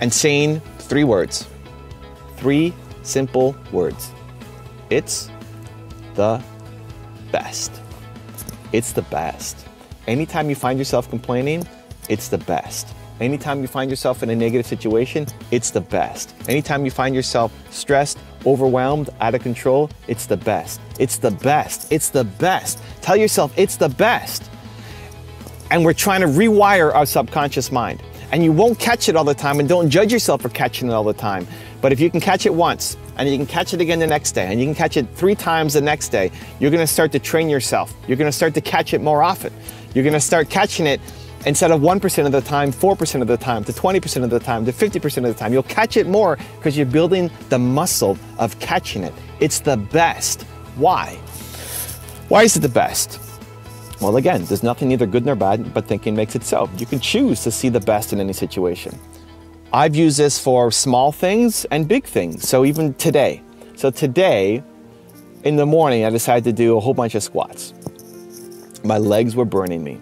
and saying 3 words, 3 simple words. It's the best. It's the best. Anytime you find yourself complaining, it's the best. Anytime you find yourself in a negative situation, it's the best. Anytime you find yourself stressed, overwhelmed, out of control, it's the best. It's the best. It's the best. Tell yourself it's the best. And we're trying to rewire our subconscious mind. And you won't catch it all the time, and don't judge yourself for catching it all the time. But if you can catch it once, and you can catch it again the next day, and you can catch it 3 times the next day, you're gonna start to train yourself. You're gonna start to catch it more often. You're gonna start catching it instead of 1% of the time, 4% of the time, to 20% of the time, to 50% of the time. You'll catch it more because you're building the muscle of catching it. It's the best. Why? Why is it the best? Well, again, there's nothing either good nor bad, but thinking makes it so. You can choose to see the best in any situation. I've used this for small things and big things, so even today. So today, in the morning, I decided to do a whole bunch of squats. My legs were burning me.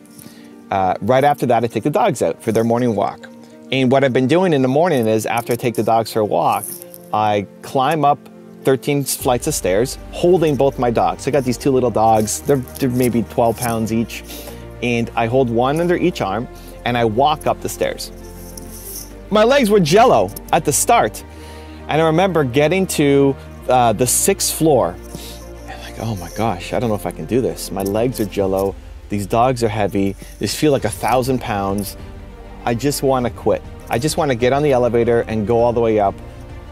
Right after that, I take the dogs out for their morning walk. And what I've been doing in the morning is, after I take the dogs for a walk, I climb up 13 flights of stairs, holding both my dogs. So I got these 2 little dogs, they're maybe 12 pounds each. And I hold one under each arm, and I walk up the stairs. My legs were jello at the start. And I remember getting to the 6th floor. And like, oh my gosh, I don't know if I can do this. My legs are jello. These dogs are heavy. These feel like 1,000 pounds. I just want to quit. I just want to get on the elevator and go all the way up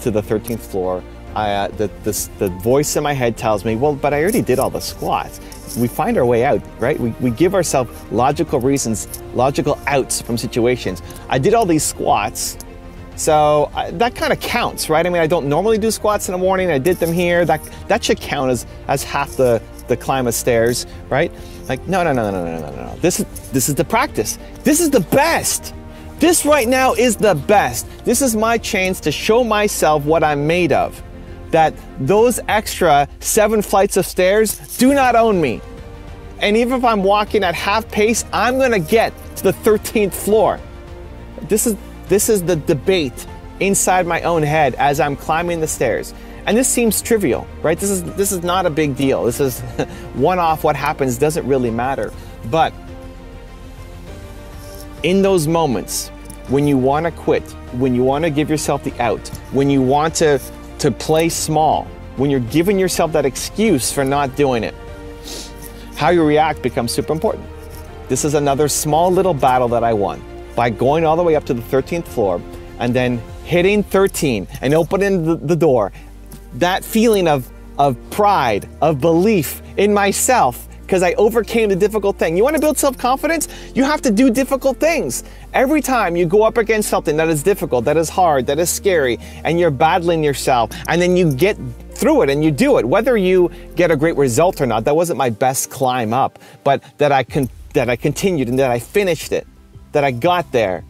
to the 13th floor. The voice in my head tells me, well, but I already did all the squats. We find our way out, right? We give ourselves logical reasons, logical outs from situations. I did all these squats, so that kind of counts, right? I mean, I don't normally do squats in the morning. I did them here. That should count as half the climb of stairs, right? Like, no. This is the practice. This is the best. This right now is the best. This is my chance to show myself what I'm made of. That those extra 7 flights of stairs do not own me. And even if I'm walking at half pace, I'm gonna get to the 13th floor. This is the debate inside my own head as I'm climbing the stairs. And this seems trivial, right? This is not a big deal. This is one off. What happens doesn't really matter. But in those moments, when you wanna quit, when you wanna give yourself the out, when you want to play small, when you're giving yourself that excuse for not doing it, how you react becomes super important. This is another small little battle that I won by going all the way up to the 13th floor and then hitting 13 and opening the door. That feeling of pride, of belief in myself, because I overcame the difficult thing. You want to build self-confidence? You have to do difficult things. Every time you go up against something that is difficult, that is hard, that is scary, and you're battling yourself, and then you get through it and you do it. Whether you get a great result or not, that wasn't my best climb up, but that I continued and that I finished it, that I got there.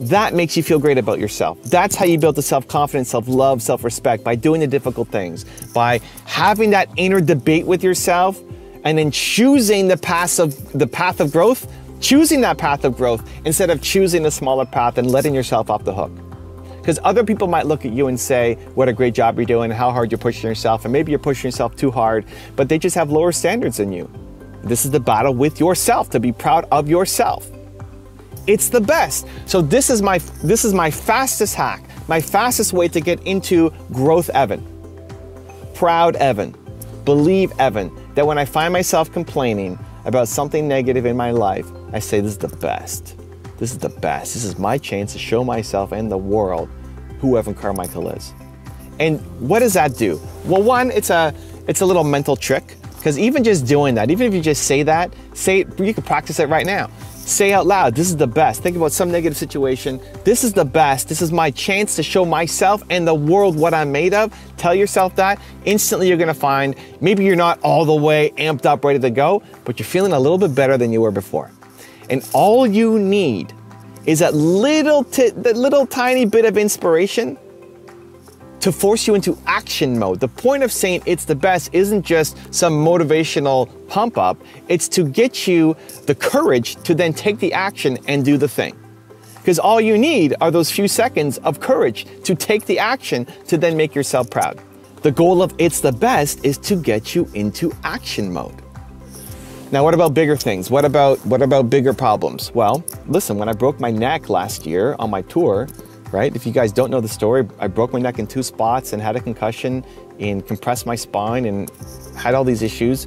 That makes you feel great about yourself. That's how you build the self-confidence, self-love, self-respect, by doing the difficult things, by having that inner debate with yourself, and then choosing the path of growth, choosing that path of growth instead of choosing a smaller path and letting yourself off the hook. Because other people might look at you and say, what a great job you're doing, how hard you're pushing yourself, and maybe you're pushing yourself too hard, but they just have lower standards than you. This is the battle with yourself, to be proud of yourself. It's the best. So this is my fastest hack, my fastest way to get into growth Evan, proud Evan, believe Evan, that when I find myself complaining about something negative in my life, I say, this is the best. This is the best. This is my chance to show myself and the world who Evan Carmichael is. And what does that do? Well, one, it's a little mental trick, because even just doing that, even if you just say that, you can practice it right now. Say out loud, this is the best. Think about some negative situation. This is the best. This is my chance to show myself and the world what I'm made of. Tell yourself that. Instantly you're gonna find, maybe you're not all the way amped up, ready to go, but you're feeling a little bit better than you were before. And all you need is that little tiny bit of inspiration to force you into action mode. The point of saying it's the best isn't just some motivational pump up, it's to get you the courage to then take the action and do the thing. Because all you need are those few seconds of courage to take the action to then make yourself proud. The goal of It's the Best is to get you into action mode. Now, what about bigger things? What about bigger problems? Well, listen, when I broke my neck last year on my tour, right? If you guys don't know the story, I broke my neck in 2 spots and had a concussion and compressed my spine and had all these issues.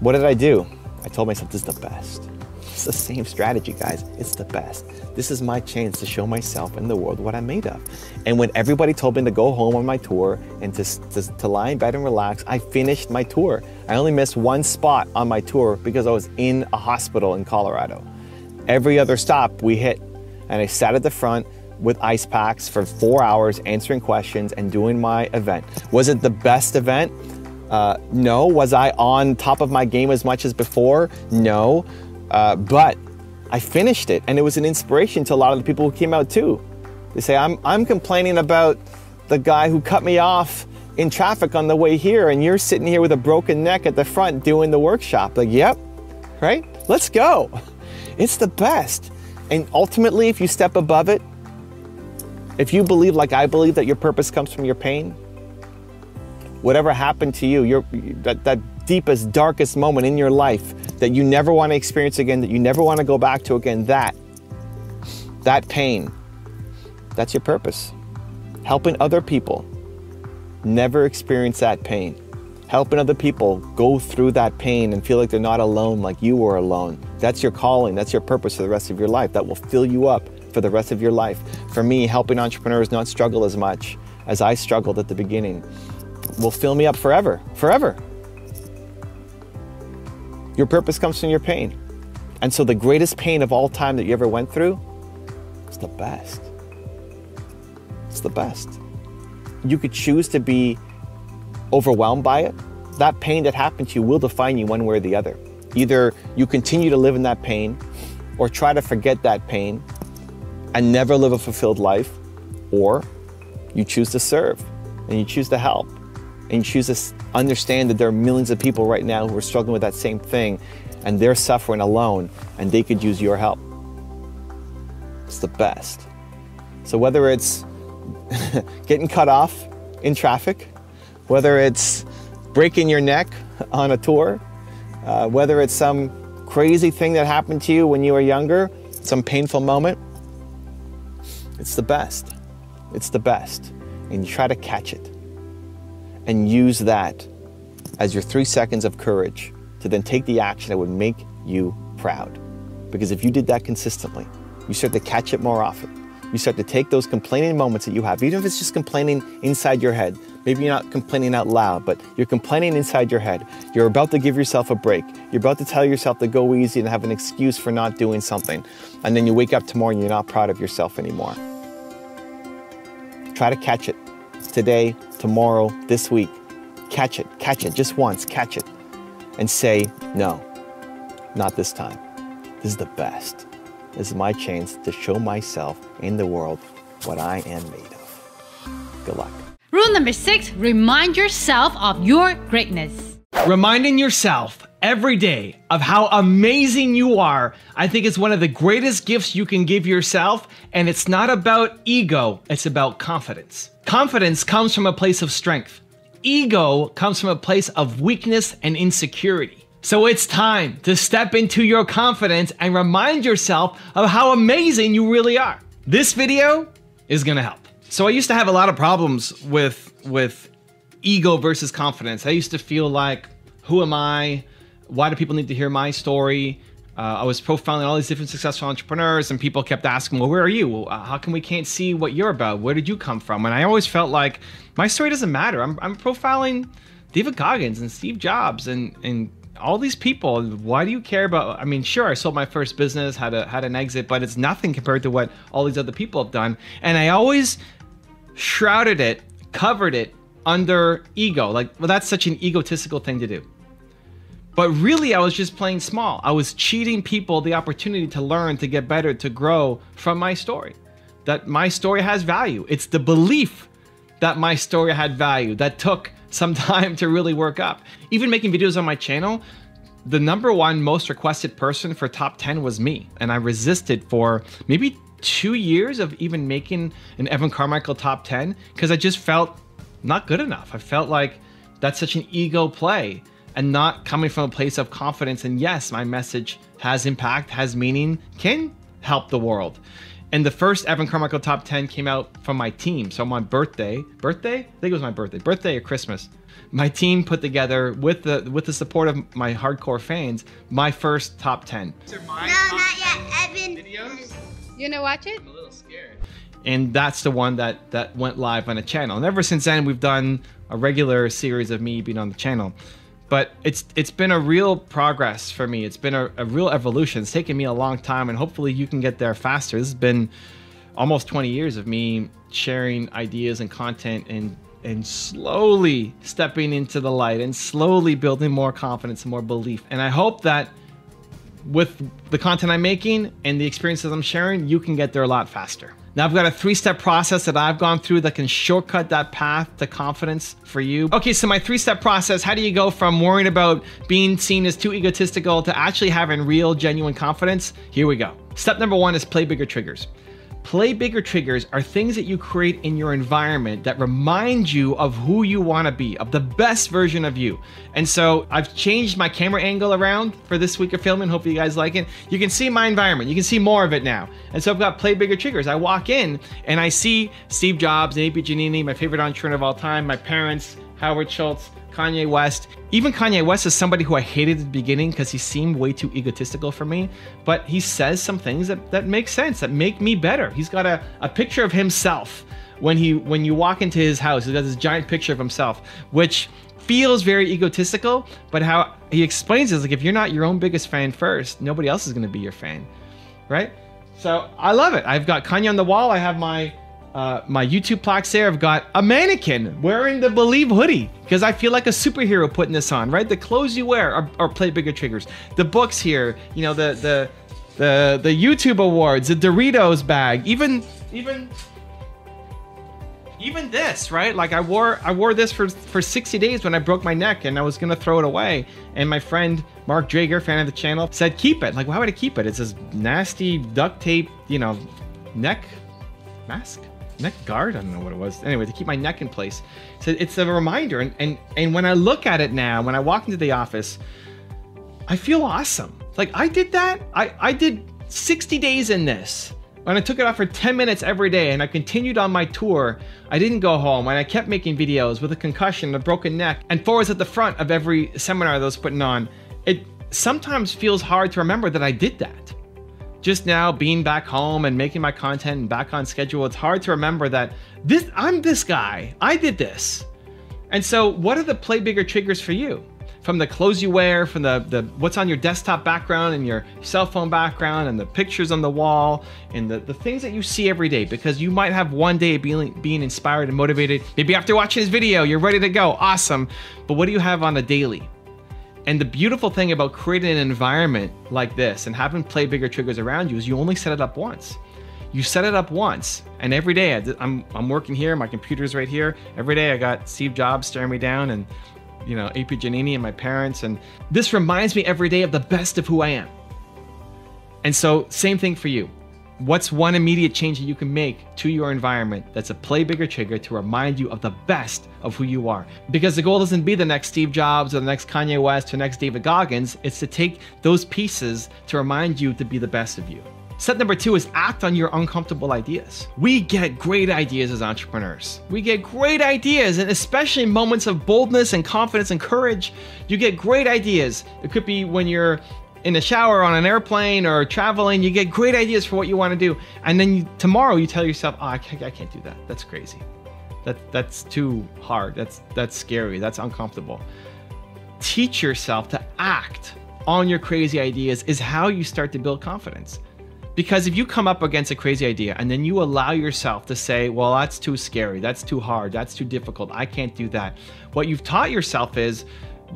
What did I do? I told myself, this is the best. It's the same strategy, guys. It's the best. This is my chance to show myself and the world what I'm made of. And when everybody told me to go home on my tour and to lie in bed and relax, I finished my tour. I only missed 1 spot on my tour because I was in a hospital in Colorado. Every other stop we hit, and I sat at the front with ice packs for 4 hours answering questions and doing my event. Was it the best event? No. Was I on top of my game as much as before? No. But I finished it, and it was an inspiration to a lot of the people who came out too. They say, I'm complaining about the guy who cut me off in traffic on the way here, and you're sitting here with a broken neck at the front doing the workshop. Like, yep, right? Let's go. It's the best. And ultimately, if you step above it, if you believe, like I believe, that your purpose comes from your pain, whatever happened to you, that deepest, darkest moment in your life that you never want to experience again, that you never want to go back to again, that pain, that's your purpose. Helping other people never experience that pain. Helping other people go through that pain and feel like they're not alone, like you were alone. That's your calling, that's your purpose for the rest of your life. That will fill you up for the rest of your life. For me, helping entrepreneurs not struggle as much as I struggled at the beginning will fill me up forever, forever. Your purpose comes from your pain. And so the greatest pain of all time that you ever went through is the best. It's the best. You could choose to be overwhelmed by it. That pain that happened to you will define you one way or the other. Either you continue to live in that pain or try to forget that pain and never live a fulfilled life, or you choose to serve and you choose to help and you choose to understand that there are millions of people right now who are struggling with that same thing and they're suffering alone and they could use your help. It's the best. So whether it's getting cut off in traffic, whether it's breaking your neck on a tour, whether it's some crazy thing that happened to you when you were younger, some painful moment, it's the best. It's the best. And you try to catch it and use that as your 3 seconds of courage to then take the action that would make you proud. Because if you did that consistently, you start to catch it more often. You start to take those complaining moments that you have, even if it's just complaining inside your head. Maybe you're not complaining out loud, but you're complaining inside your head. You're about to give yourself a break. You're about to tell yourself to go easy and have an excuse for not doing something. And then you wake up tomorrow and you're not proud of yourself anymore. Try to catch it today, tomorrow, this week. Catch it, just once, catch it. And say, no, not this time. This is the best. This is my chance to show myself and the world what I am made of. Good luck. Rule number 6, remind yourself of your greatness. Reminding yourself every day of how amazing you are, I think, is one of the greatest gifts you can give yourself. And it's not about ego, it's about confidence. Confidence comes from a place of strength. Ego comes from a place of weakness and insecurity. So it's time to step into your confidence and remind yourself of how amazing you really are. This video is gonna help. So I used to have a lot of problems with ego versus confidence. I used to feel like, who am I? Why do people need to hear my story? I was profiling all these different successful entrepreneurs and people kept asking, well, where are you? How come we can't see what you're about? Where did you come from? And I always felt like my story doesn't matter. I'm profiling David Goggins and Steve Jobs and all these people. Why do you care about, I mean, sure, I sold my first business, had an exit, but it's nothing compared to what all these other people have done. And I always shrouded it, covered it under ego. Like, well, that's such an egotistical thing to do. But really, I was just playing small. I was cheating people the opportunity to learn, to get better, to grow from my story. That my story has value. It's the belief that my story had value that took some time to really work up. Even making videos on my channel, the #1 most requested person for top 10 was me. And I resisted for maybe 2 years of even making an Evan Carmichael top 10 because I just felt not good enough. I felt like that's such an ego play and not coming from a place of confidence. And yes, my message has impact, has meaning, can help the world. And the first Evan Carmichael Top 10 came out from my team. So my birthday, I think it was my birthday or Christmas, my team put together with the support of my hardcore fans, my first Top 10. No, not yet, Evan. Videos? You gonna watch it? I'm a little scared. And that's the one that went live on the channel. And ever since then, we've done a regular series of me being on the channel. But it's been a real progress for me. It's been a real evolution. It's taken me a long time, and hopefully you can get there faster. This has been almost 20 years of me sharing ideas and content and slowly stepping into the light and slowly building more confidence and more belief. And I hope that with the content I'm making and the experiences I'm sharing, you can get there a lot faster. Now I've got a three-step process that I've gone through that can shortcut that path to confidence for you. Okay, so my three-step process, how do you go from worrying about being seen as too egotistical to actually having real, genuine confidence? Here we go. Step number one is play bigger triggers. Play bigger triggers are things that you create in your environment that remind you of who you want to be, of the best version of you. And so I've changed my camera angle around for this week of filming. Hopefully you guys like it. You can see my environment. You can see more of it now. And so I've got play bigger triggers. I walk in and I see Steve Jobs and AP Giannini, my favorite entrepreneur of all time, my parents, Howard Schultz, Kanye West. Even Kanye West is somebody who I hated at the beginning because he seemed way too egotistical for me, but he says some things that make sense, that make me better. He's got a picture of himself. When you walk into his house, he's got this giant picture of himself, which feels very egotistical, but how he explains it is like, if you're not your own biggest fan first, nobody else is gonna be your fan, right? So I love it. I've got Kanye on the wall. I have my YouTube plaques there. I've got a mannequin wearing the Believe hoodie because I feel like a superhero putting this on, right? The clothes you wear are play bigger triggers. The books here, you know, the YouTube awards, the Doritos bag, even this, right? Like I wore this for 60 days when I broke my neck and I was gonna throw it away. And my friend Mark Drager, fan of the channel, said keep it. Like, why would I keep it? It's this nasty duct tape, you know, neck mask. Neck guard, I don't know what it was. Anyway, to keep my neck in place. So it's a reminder. And when I look at it now, when I walk into the office, I feel awesome. Like I did that. I did 60 days in this. And I took it off for 10 minutes every day and I continued on my tour. I didn't go home and I kept making videos with a concussion, a broken neck, and forwards at the front of every seminar that I was putting on. It sometimes feels hard to remember that I did that. Just now being back home and making my content and back on schedule, it's hard to remember that I'm this guy, I did this. And so what are the play bigger triggers for you? From the clothes you wear, from the what's on your desktop background and your cell phone background and the pictures on the wall and the things that you see every day, because you might have one day being inspired and motivated. Maybe after watching this video, you're ready to go, awesome. But what do you have on a daily? And the beautiful thing about creating an environment like this and having play bigger triggers around you is you only set it up once. You set it up once, and every day I'm working here, my computer's right here. Every day I got Steve Jobs staring me down and, you know, AP Giannini and my parents. And this reminds me every day of the best of who I am. And so same thing for you. What's one immediate change that you can make to your environment that's a play bigger trigger to remind you of the best of who you are? Because the goal doesn't be the next Steve Jobs or the next Kanye West or the next David Goggins. It's to take those pieces to remind you to be the best of you. Step number two is act on your uncomfortable ideas. We get great ideas as entrepreneurs. We get great ideas, and especially moments of boldness and confidence and courage. You get great ideas. It could be when you're in a shower, on an airplane, or traveling. You get great ideas for what you want to do. And then tomorrow you tell yourself, oh, I can't do that. That's crazy. That's too hard. That's scary. That's uncomfortable. Teach yourself to act on your crazy ideas is how you start to build confidence. Because if you come up against a crazy idea and then you allow yourself to say, well, that's too scary. That's too hard. That's too difficult. I can't do that. What you've taught yourself is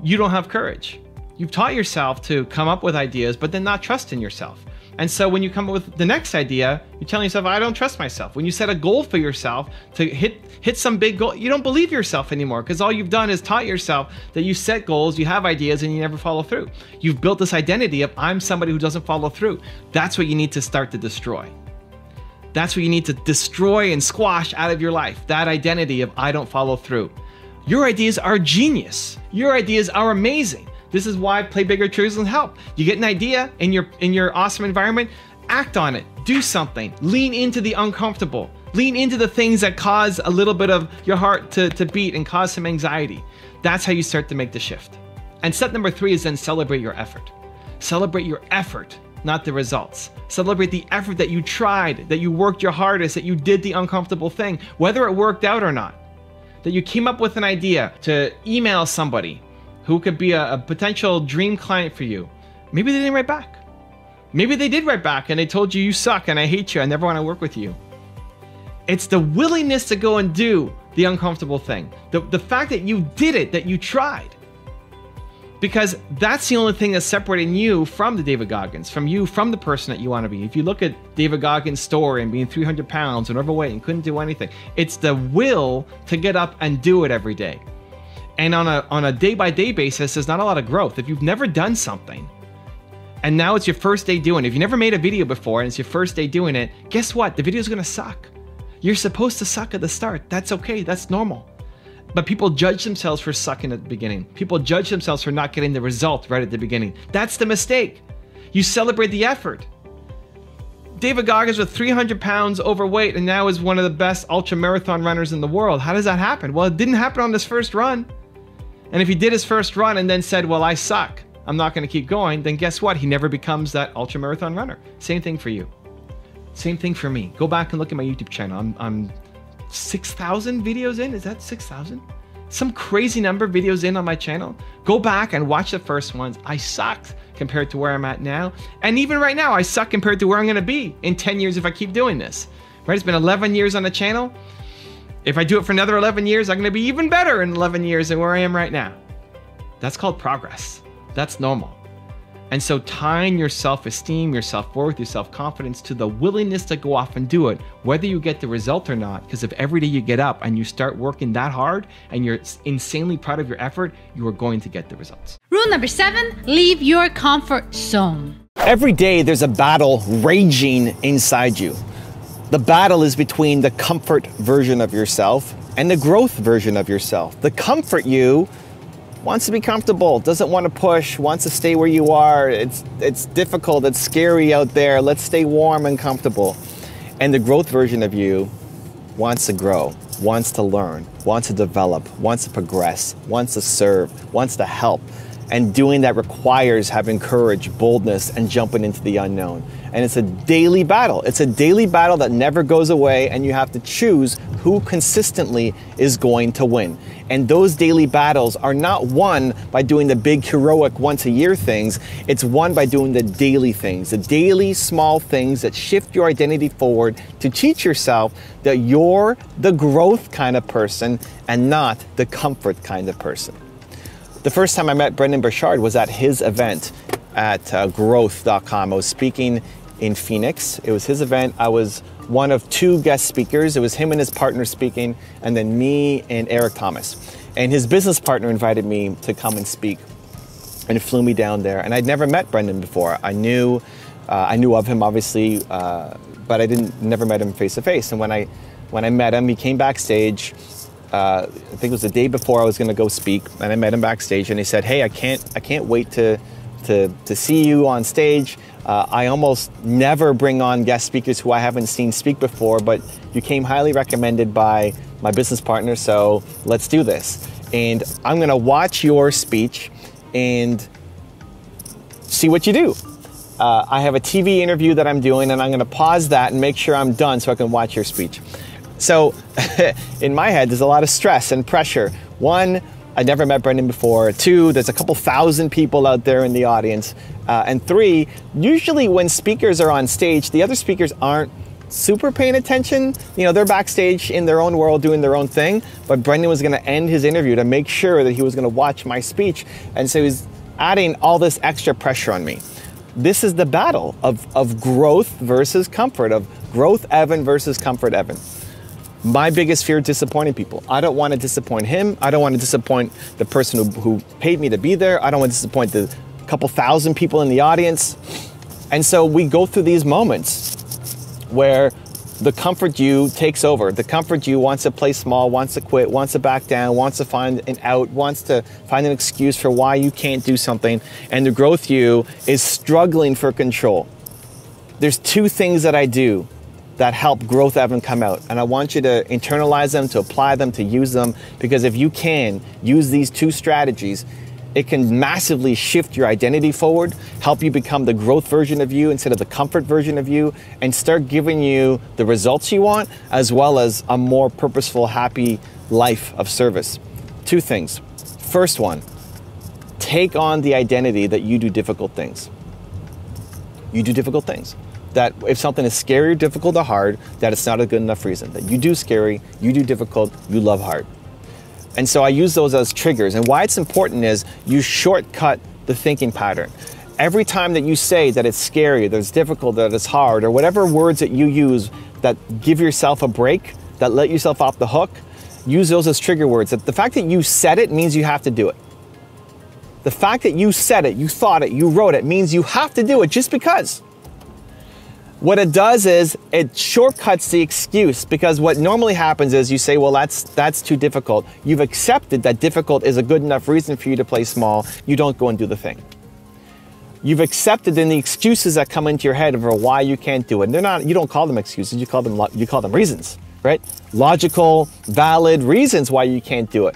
you don't have courage. You've taught yourself to come up with ideas, but then not trust in yourself. And so when you come up with the next idea, you're telling yourself, I don't trust myself. When you set a goal for yourself to hit some big goal, you don't believe yourself anymore because all you've done is taught yourself that you set goals, you have ideas, and you never follow through. You've built this identity of I'm somebody who doesn't follow through. That's what you need to start to destroy. That's what you need to destroy and squash out of your life, that identity of I don't follow through. Your ideas are genius. Your ideas are amazing. This is why Play Bigger, Choose Help. You get an idea in your awesome environment, act on it, do something, lean into the uncomfortable, lean into the things that cause a little bit of your heart to beat and cause some anxiety. That's how you start to make the shift. And step number three is then celebrate your effort. Celebrate your effort, not the results. Celebrate the effort that you tried, that you worked your hardest, that you did the uncomfortable thing, whether it worked out or not. That you came up with an idea to email somebody who could be a potential dream client for you. Maybe they didn't write back. Maybe they did write back and they told you, you suck and I hate you, I never want to work with you. It's the willingness to go and do the uncomfortable thing. The fact that you did it, that you tried. Because that's the only thing that's separating you from the David Goggins, from you, from the person that you want to be. If you look at David Goggins' story and being 300 pounds and overweight and couldn't do anything, it's the will to get up and do it every day. And on a day-by-day basis, there's not a lot of growth. If you've never done something and now it's your first day doing it, if you never made a video before and it's your first day doing it, guess what? The video's going to suck. You're supposed to suck at the start. That's okay. That's normal. But people judge themselves for sucking at the beginning. People judge themselves for not getting the result right at the beginning. That's the mistake. You celebrate the effort. David Goggins was 300 pounds overweight and now is one of the best ultra marathon runners in the world. How does that happen? Well, it didn't happen on his first run. And if he did his first run and then said, well, I suck, I'm not going to keep going, then guess what? He never becomes that ultra marathon runner. Same thing for you. Same thing for me. Go back and look at my YouTube channel. I'm 6,000 videos in? Is that 6,000? Some crazy number of videos in on my channel. Go back and watch the first ones. I sucked compared to where I'm at now. And even right now, I suck compared to where I'm going to be in 10 years if I keep doing this. Right? It's been 11 years on the channel. If I do it for another 11 years, I'm going to be even better in 11 years than where I am right now. That's called progress. That's normal. And so tying your self-esteem, your self-worth, your self-confidence to the willingness to go off and do it, whether you get the result or not, because if every day you get up and you start working that hard and you're insanely proud of your effort, you are going to get the results. Rule number 7, leave your comfort zone. Every day there's a battle raging inside you. The battle is between the comfort version of yourself and the growth version of yourself. The comfort you wants to be comfortable, doesn't want to push, wants to stay where you are. It's difficult, it's scary out there. Let's stay warm and comfortable. And the growth version of you wants to grow, wants to learn, wants to develop, wants to progress, wants to serve, wants to help. And doing that requires having courage, boldness, and jumping into the unknown. And it's a daily battle. It's a daily battle that never goes away, and you have to choose who consistently is going to win. And those daily battles are not won by doing the big heroic once-a-year things. It's won by doing the daily things, the daily small things that shift your identity forward to teach yourself that you're the growth kind of person and not the comfort kind of person. The first time I met Brendan Burchard was at his event at growth.com. I was speaking in Phoenix. It was his event. I was one of 2 guest speakers. It was him and his partner speaking, and then me and Eric Thomas. And his business partner invited me to come and speak and flew me down there. And I'd never met Brendan before. I knew of him, obviously, but I never met him face to face. And when I met him, he came backstage. I think it was the day before I was going to go speak, and I met him backstage, and he said, "Hey, I can't wait to see you on stage. I almost never bring on guest speakers who I haven't seen speak before, but you came highly recommended by my business partner, so let's do this. And I'm going to watch your speech and see what you do. I have a TV interview that I'm doing, and I'm going to pause that and make sure I'm done so I can watch your speech." So in my head, there's a lot of stress and pressure. 1, I never met Brendan before. 2, there's a couple thousand people out there in the audience. And 3, usually when speakers are on stage, the other speakers aren't super paying attention. You know, they're backstage in their own world doing their own thing, but Brendan was gonna end his interview to make sure that he was gonna watch my speech. And so he's adding all this extra pressure on me. This is the battle of growth versus comfort, of growth Evan versus comfort Evan. My biggest fear is disappointing people. I don't want to disappoint him. I don't want to disappoint the person who paid me to be there. I don't want to disappoint the couple thousand people in the audience. And so we go through these moments where the comfort you takes over. The comfort you wants to play small, wants to quit, wants to back down, wants to find an out, wants to find an excuse for why you can't do something. And the growth you is struggling for control. There's two things that I do that help growth Evan come out. And I want you to internalize them, to apply them, to use them, because if you can use these two strategies, it can massively shift your identity forward, help you become the growth version of you instead of the comfort version of you, and start giving you the results you want, as well as a more purposeful, happy life of service. Two things. First one, take on the identity that you do difficult things. You do difficult things. That if something is scary, difficult, or hard, that it's not a good enough reason. That you do scary, you do difficult, you love hard. And so I use those as triggers. And why it's important is you shortcut the thinking pattern. Every time that you say that it's scary, that it's difficult, that it's hard, or whatever words that you use that give yourself a break, that let yourself off the hook, use those as trigger words. That the fact that you said it means you have to do it. The fact that you said it, you thought it, you wrote it, means you have to do it just because. What it does is it shortcuts the excuse, because what normally happens is you say, well, that's too difficult. You've accepted that difficult is a good enough reason for you to play small. You don't go and do the thing. You've accepted then the excuses that come into your head over why you can't do it. And they're not, you don't call them excuses, you call them reasons, right? Logical, valid reasons why you can't do it.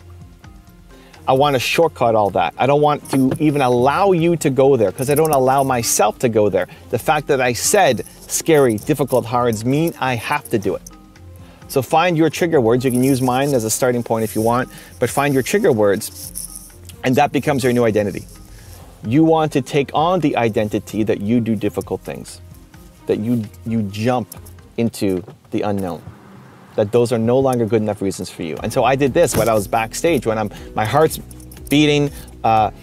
I want to shortcut all that. I don't want to even allow you to go there, because I don't allow myself to go there. The fact that I said scary, difficult, hards mean I have to do it. So find your trigger words. You can use mine as a starting point if you want, but find your trigger words, and that becomes your new identity. You want to take on the identity that you do difficult things, that you jump into the unknown, that those are no longer good enough reasons for you. And so I did this when I was backstage, when my heart's beating, I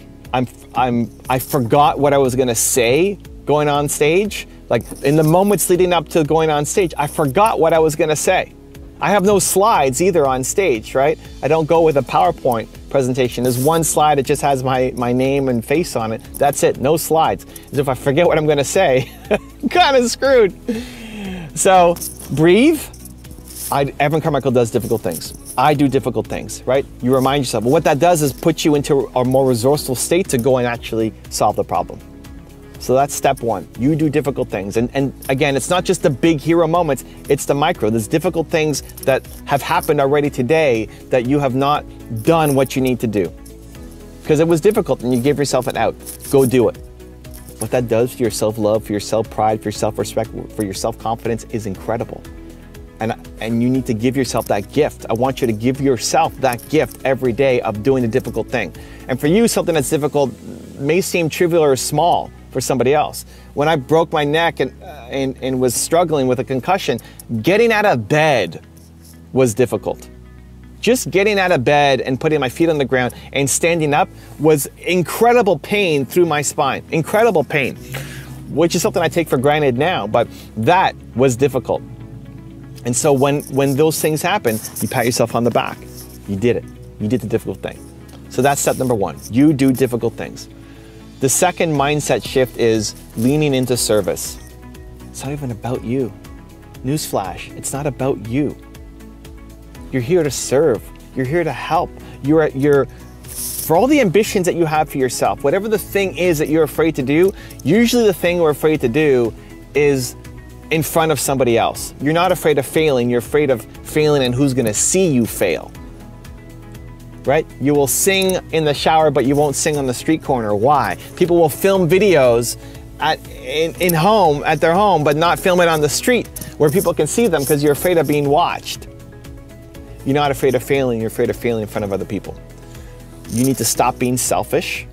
forgot what I was gonna say going on stage. Like in the moments leading up to going on stage, I forgot what I was gonna say. I have no slides either on stage, right? I don't go with a PowerPoint presentation. There's one slide, it just has my name and face on it. That's it, no slides. Because if I forget what I'm gonna say, I'm kinda screwed. So breathe. Evan Carmichael does difficult things. I do difficult things, right? You remind yourself. Well, what that does is put you into a more resourceful state to go and actually solve the problem. So that's step one. You do difficult things. And again, it's not just the big hero moments, it's the micro. There's difficult things that have happened already today that you have not done what you need to do. Because it was difficult and you give yourself an out. Go do it. What that does for your self-love, for your self-pride, for your self-respect, for your self-confidence is incredible. And you need to give yourself that gift. I want you to give yourself that gift every day of doing the difficult thing. And for you, something that's difficult may seem trivial or small for somebody else. When I broke my neck and was struggling with a concussion, getting out of bed was difficult. Just getting out of bed and putting my feet on the ground and standing up was incredible pain through my spine. Incredible pain, which is something I take for granted now, but that was difficult. And so when those things happen, you pat yourself on the back. You did it. You did the difficult thing. So that's step number one. You do difficult things. The second mindset shift is leaning into service. It's not even about you. Newsflash, it's not about you. You're here to serve. You're here to help. For all the ambitions that you have for yourself, whatever the thing is that you're afraid to do, usually the thing we're afraid to do is in front of somebody else. You're not afraid of failing, you're afraid of failing and who's gonna see you fail, right? You will sing in the shower, but you won't sing on the street corner. Why? People will film videos at their home, but not film it on the street where people can see them because you're afraid of being watched. You're not afraid of failing, you're afraid of failing in front of other people. You need to stop being selfish,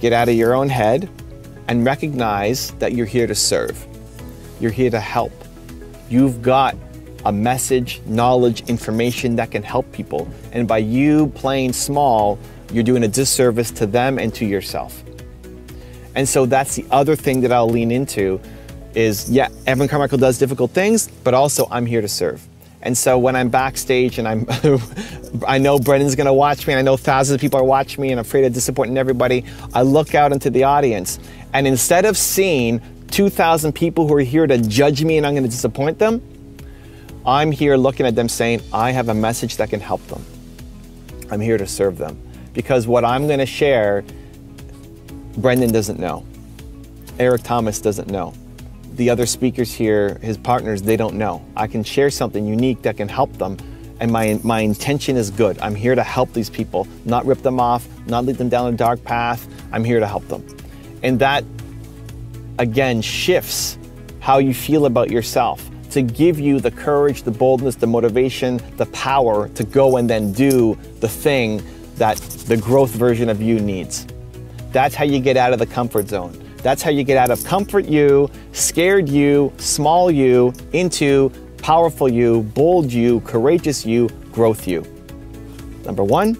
get out of your own head, and recognize that you're here to serve. You're here to help. You've got a message, knowledge, information that can help people. And by you playing small, you're doing a disservice to them and to yourself. And so that's the other thing that I'll lean into is, yeah, Evan Carmichael does difficult things, but also I'm here to serve. And so when I'm backstage and I know Brendan's gonna watch me and I know thousands of people are watching me and I'm afraid of disappointing everybody, I look out into the audience and instead of seeing 2,000 people who are here to judge me and I'm going to disappoint them, I'm here looking at them saying, I have a message that can help them. I'm here to serve them. Because what I'm going to share, Brendan doesn't know. Eric Thomas doesn't know. The other speakers here, his partners, they don't know. I can share something unique that can help them. And my intention is good. I'm here to help these people, not rip them off, not lead them down a dark path. I'm here to help them. And that, again, shifts how you feel about yourself to give you the courage, the boldness, the motivation, the power to go and then do the thing that the growth version of you needs. That's how you get out of the comfort zone. That's how you get out of comfort you, scared you, small you, into powerful you, bold you, courageous you, growth you. Number one,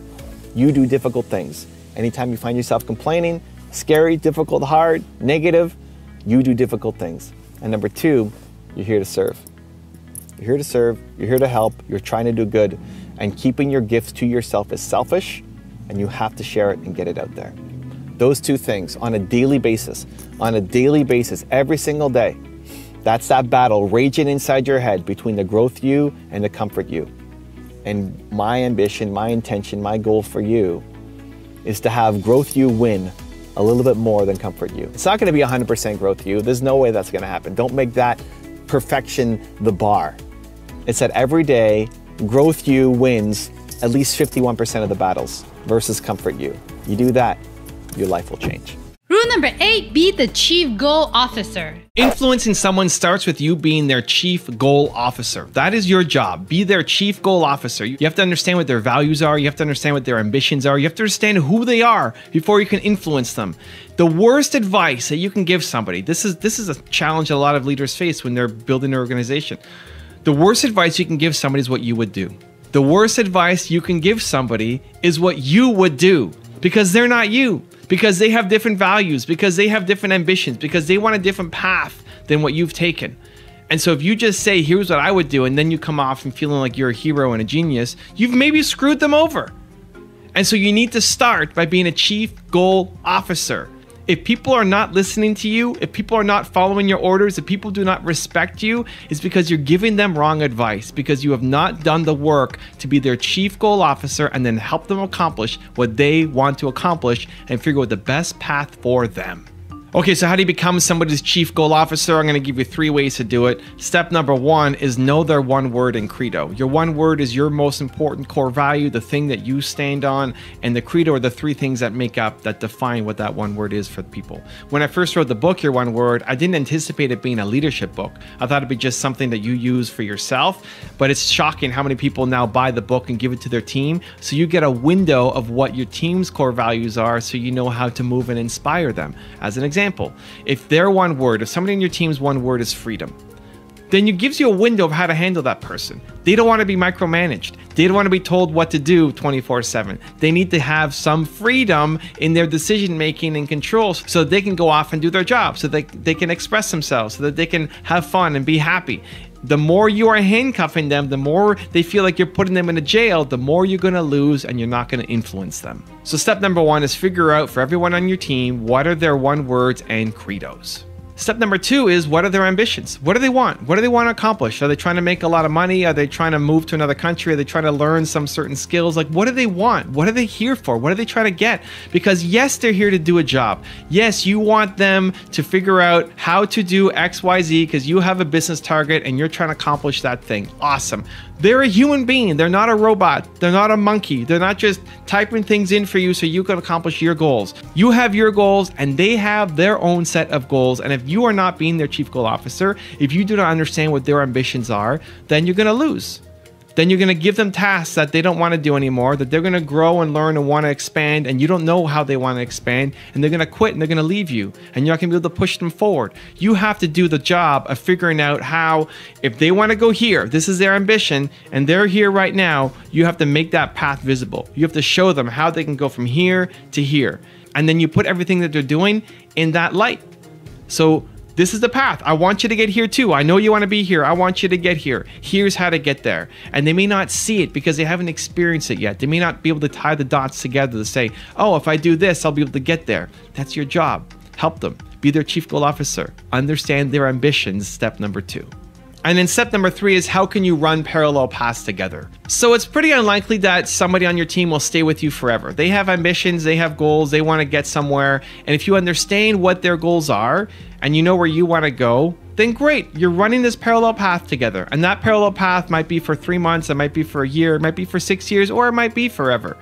you do difficult things. Anytime you find yourself complaining, scary, difficult, hard, negative, you do difficult things. And number two, you're here to serve. You're here to serve, you're here to help, you're trying to do good, and keeping your gifts to yourself is selfish, and you have to share it and get it out there. Those two things on a daily basis, every single day. That's that battle raging inside your head between the growth you and the comfort you. And my ambition, my intention, my goal for you is to have growth you win a little bit more than comfort you. It's not going to be 100% growth you. There's no way that's going to happen. Don't make that perfection the bar. It's that every day, growth you wins at least 51% of the battles versus comfort you. You do that, your life will change. Rule number 8, be the chief goal officer. Influencing someone starts with you being their chief goal officer. That is your job. Be their chief goal officer. You have to understand what their values are. You have to understand what their ambitions are. You have to understand who they are before you can influence them. The worst advice that you can give somebody, this is a challenge that a lot of leaders face when they're building their organization. The worst advice you can give somebody is what you would do. The worst advice you can give somebody is what you would do, because they're not you. Because they have different values, because they have different ambitions, because they want a different path than what you've taken. And so if you just say, here's what I would do, and then you come off and feeling like you're a hero and a genius, you've maybe screwed them over. And so you need to start by being a chief goal officer. If people are not listening to you, if people are not following your orders, if people do not respect you, it's because you're giving them wrong advice, because you have not done the work to be their chief goal officer and then help them accomplish what they want to accomplish and figure out the best path for them. Okay, so how do you become somebody's chief goal officer? I'm going to give you 3 ways to do it. Step number 1 is know their one word and credo. Your one word is your most important core value, the thing that you stand on, and the credo are the 3 things that make up, that define what that one word is for people. When I first wrote the book, Your One Word, I didn't anticipate it being a leadership book. I thought it'd be just something that you use for yourself, but it's shocking how many people now buy the book and give it to their team. So you get a window of what your team's core values are so you know how to move and inspire them. As an example, if their one word, if somebody in your team's one word is freedom, then it gives you a window of how to handle that person. They don't want to be micromanaged. They don't want to be told what to do 24/7. They need to have some freedom in their decision-making and control so that they can go off and do their job, so that they can express themselves, so that they can have fun and be happy. The more you are handcuffing them, the more they feel like you're putting them in a jail, the more you're going to lose and you're not going to influence them. So step number 1 is figure out for everyone on your team, what are their one words and credos? Step number 2 is what are their ambitions? What do they want? What do they want to accomplish? Are they trying to make a lot of money? Are they trying to move to another country? Are they trying to learn some certain skills? Like, what do they want? What are they here for? What are they trying to get? Because yes, they're here to do a job. Yes, you want them to figure out how to do X, Y, Z because you have a business target and you're trying to accomplish that thing. Awesome. They're a human being. They're not a robot. They're not a monkey. They're not just typing things in for you so you can accomplish your goals. You have your goals and they have their own set of goals. And if you are not being their chief goal officer, if you do not understand what their ambitions are, then you're going to lose. Then you're going to give them tasks that they don't want to do anymore, that they're going to grow and learn and want to expand, and you don't know how they want to expand, and they're going to quit and they're going to leave you, and you're not going to be able to push them forward. You have to do the job of figuring out how, if they want to go here, this is their ambition, and they're here right now, you have to make that path visible. You have to show them how they can go from here to here. And then you put everything that they're doing in that light. So this is the path. I want you to get here too. I know you want to be here. I want you to get here. Here's how to get there. And they may not see it because they haven't experienced it yet. They may not be able to tie the dots together to say, oh, if I do this, I'll be able to get there. That's your job. Help them. Be their chief goal officer. Understand their ambitions. Step number 2. And then step number 3 is how can you run parallel paths together? So it's pretty unlikely that somebody on your team will stay with you forever. They have ambitions, they have goals, they want to get somewhere. And if you understand what their goals are and you know where you want to go, then great, you're running this parallel path together. And that parallel path might be for 3 months, it might be for a year, it might be for 6 years, or it might be forever.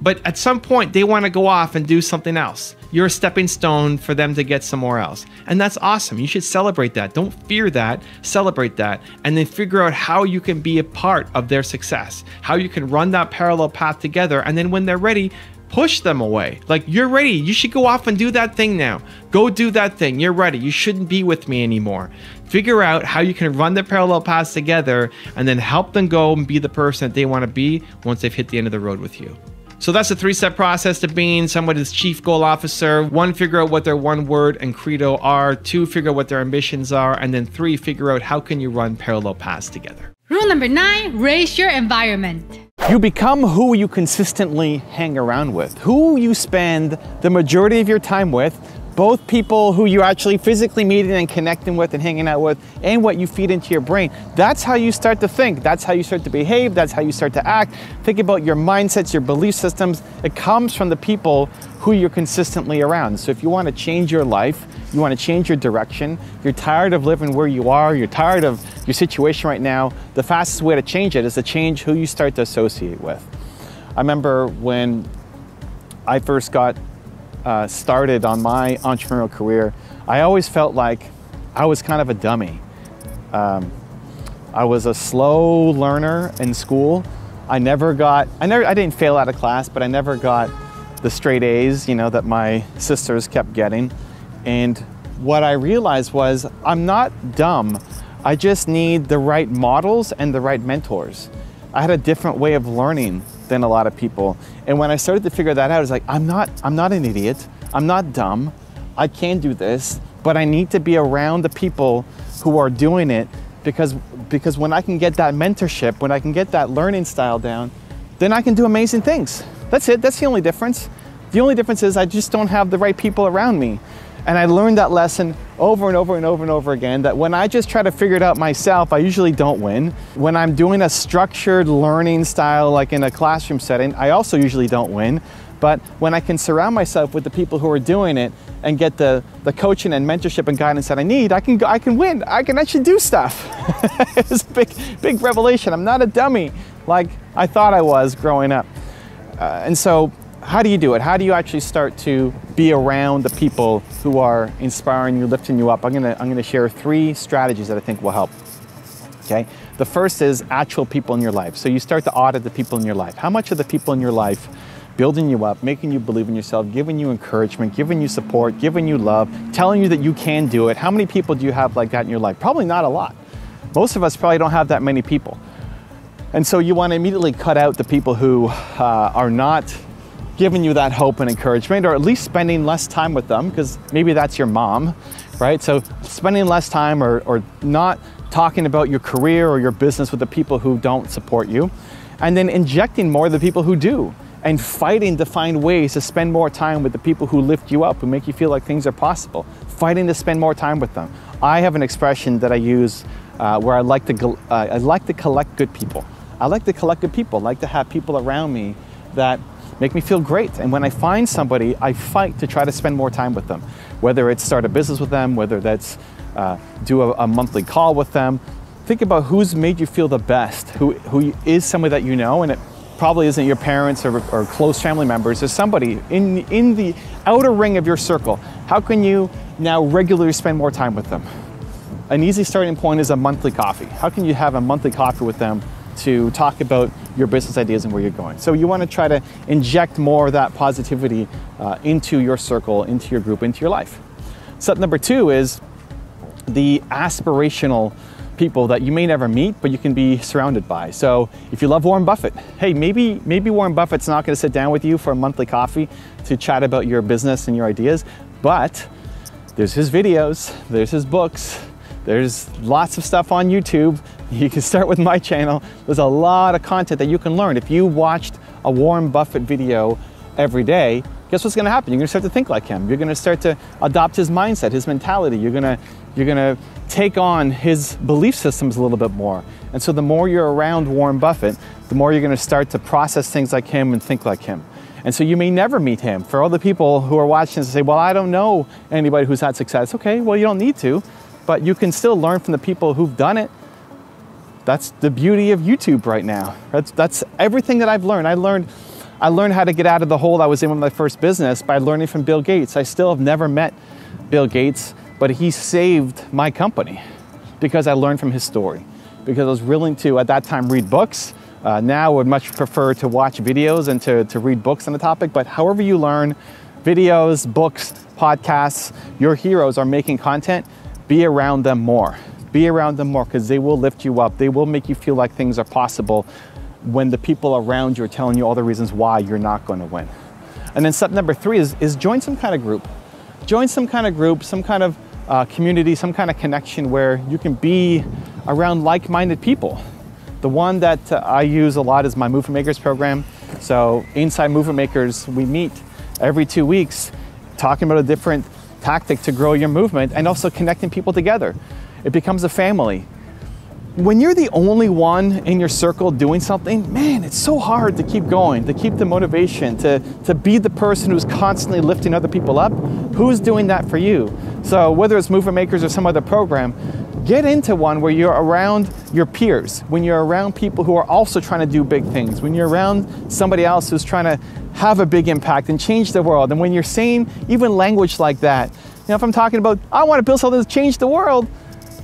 But at some point, they want to go off and do something else. You're a stepping stone for them to get somewhere else. And that's awesome. You should celebrate that. Don't fear that. Celebrate that. And then figure out how you can be a part of their success, how you can run that parallel path together. And then when they're ready, push them away. Like, you're ready. You should go off and do that thing now. Go do that thing. You're ready. You shouldn't be with me anymore. Figure out how you can run the parallel paths together and then help them go and be the person that they want to be once they've hit the end of the road with you. So that's a 3-step process to being somebody's chief goal officer. 1, figure out what their 1 word and credo are. 2, figure out what their ambitions are. And then 3, figure out how can you run parallel paths together. Rule number 9, raise your environment. You become who you consistently hang around with, who you spend the majority of your time with, both people who you're actually physically meeting and connecting with and hanging out with, and what you feed into your brain. That's how you start to think. That's how you start to behave. That's how you start to act. Think about your mindsets, your belief systems. It comes from the people who you're consistently around. So if you want to change your life, you want to change your direction, you're tired of living where you are, you're tired of your situation right now, the fastest way to change it is to change who you start to associate with. I remember when I first got started on my entrepreneurial career, I always felt like I was kind of a dummy. I was a slow learner in school. I didn't fail out of class, but I never got the straight A's, you know, that my sisters kept getting. And what I realized was I'm not dumb. I just need the right models and the right mentors. I had a different way of learning than a lot of people. And when I started to figure that out, I was like, I'm not an idiot. I'm not dumb. I can do this, but I need to be around the people who are doing it because when I can get that mentorship, when I can get that learning style down, then I can do amazing things. That's it. That's the only difference. The only difference is I just don't have the right people around me. And I learned that lesson over and over and over and over again, that when I just try to figure it out myself, I usually don't win. When I'm doing a structured learning style, like in a classroom setting, I also usually don't win. But when I can surround myself with the people who are doing it and get the coaching and mentorship and guidance that I need, I can win. I can actually do stuff. It's a big revelation. I'm not a dummy like I thought I was growing up. And so, how do you do it? How do you actually start to be around the people who are inspiring you, lifting you up? I'm gonna share 3 strategies that I think will help, okay? The first is actual people in your life. So you start to audit the people in your life. How much of the people in your life building you up, making you believe in yourself, giving you encouragement, giving you support, giving you love, telling you that you can do it? How many people do you have like that in your life? Probably not a lot. Most of us probably don't have that many people. And so you wanna immediately cut out the people who are not giving you that hope and encouragement, or at least spending less time with them, because maybe that's your mom, right? So spending less time or not talking about your career or your business with the people who don't support you, and then injecting more of the people who do, and fighting to find ways to spend more time with the people who lift you up, who make you feel like things are possible, fighting to spend more time with them. I have an expression that I use where I like to collect good people. I like to collect good people. I like to have people around me that make me feel great. And when I find somebody, I fight to try to spend more time with them, whether it's start a business with them, whether that's do a monthly call with them. Think about who's made you feel the best, who is somebody that you know, and it probably isn't your parents or close family members. There's somebody in the outer ring of your circle. How can you now regularly spend more time with them? An easy starting point is a monthly coffee. How can you have a monthly coffee with them to talk about your business ideas and where you're going? So you want to try to inject more of that positivity into your circle, into your group, into your life. Step number 2 is the aspirational people that you may never meet, but you can be surrounded by. So if you love Warren Buffett, hey, maybe Warren Buffett's not going to sit down with you for a monthly coffee to chat about your business and your ideas, but there's his videos, there's his books, there's lots of stuff on YouTube. You can start with my channel. There's a lot of content that you can learn. If you watched a Warren Buffett video every day, guess what's going to happen? You're going to start to think like him. You're going to start to adopt his mindset, his mentality. You're going to take on his belief systems a little bit more. And so the more you're around Warren Buffett, the more you're going to start to process things like him and think like him. And so you may never meet him. For all the people who are watching and say, well, I don't know anybody who's had success. Okay, well, you don't need to, but you can still learn from the people who've done it. That's the beauty of YouTube right now. That's everything that I've learned. I learned how to get out of the hole I was in with my first business by learning from Bill Gates. I still have never met Bill Gates, but he saved my company because I learned from his story. Because I was willing to, at that time, read books. Now I would much prefer to watch videos and to read books on the topic, but however you learn, videos, books, podcasts, your heroes are making content, be around them more. Be around them more because they will lift you up. They will make you feel like things are possible when the people around you are telling you all the reasons why you're not going to win. And then step number three is join some kind of group. Join some kind of group, some kind of community, some kind of connection where you can be around like-minded people. The one that I use a lot is my Movement Makers program. So inside Movement Makers, we meet every 2 weeks talking about a different tactic to grow your movement and also connecting people together. It becomes a family. When you're the only one in your circle doing something, man, it's so hard to keep going, to keep the motivation, to be the person who's constantly lifting other people up. Who's doing that for you? So whether it's Movement Makers or some other program, get into one where you're around your peers, when you're around people who are also trying to do big things, when you're around somebody else who's trying to have a big impact and change the world. And when you're saying even language like that, you know, if I'm talking about, I want to build something to change the world,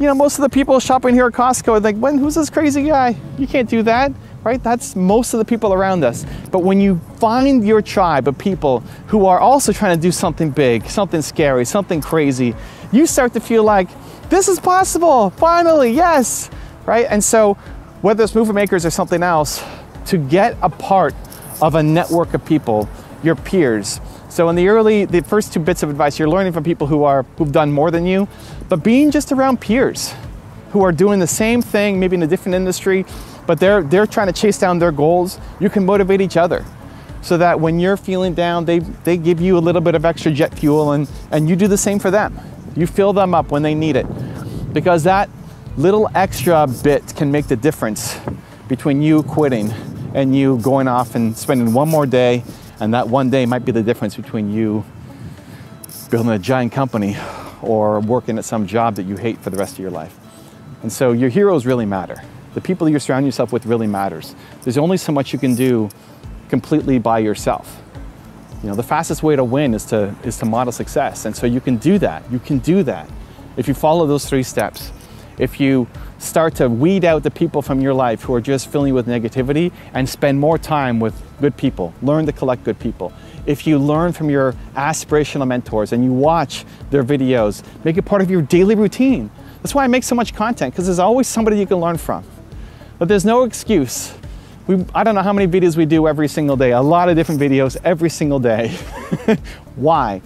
you know, most of the people shopping here at Costco are like, who's this crazy guy? You can't do that, right? That's most of the people around us. But when you find your tribe of people who are also trying to do something big, something scary, something crazy, you start to feel like, this is possible, finally, yes, right? And so whether it's Movement Makers or something else, to get a part of a network of people, your peers. So in the first two bits of advice, you're learning from people who've done more than you, but being just around peers who are doing the same thing, maybe in a different industry, but they're trying to chase down their goals. You can motivate each other so that when you're feeling down, they give you a little bit of extra jet fuel and you do the same for them. You fill them up when they need it, because that little extra bit can make the difference between you quitting and you going off and spending one more day, and that one day might be the difference between you building a giant company or working at some job that you hate for the rest of your life. And so your heroes really matter. The people you surround yourself with really matters. There's only so much you can do completely by yourself. You know, the fastest way to win is to model success. And so you can do that. You can do that. If you follow those three steps, if you start to weed out the people from your life who are just filling you with negativity and spend more time with good people, learn to collect good people. If you learn from your aspirational mentors and you watch their videos, make it part of your daily routine. That's why I make so much content, because there's always somebody you can learn from. But there's no excuse. I don't know how many videos we do every single day, a lot of different videos every single day. Why?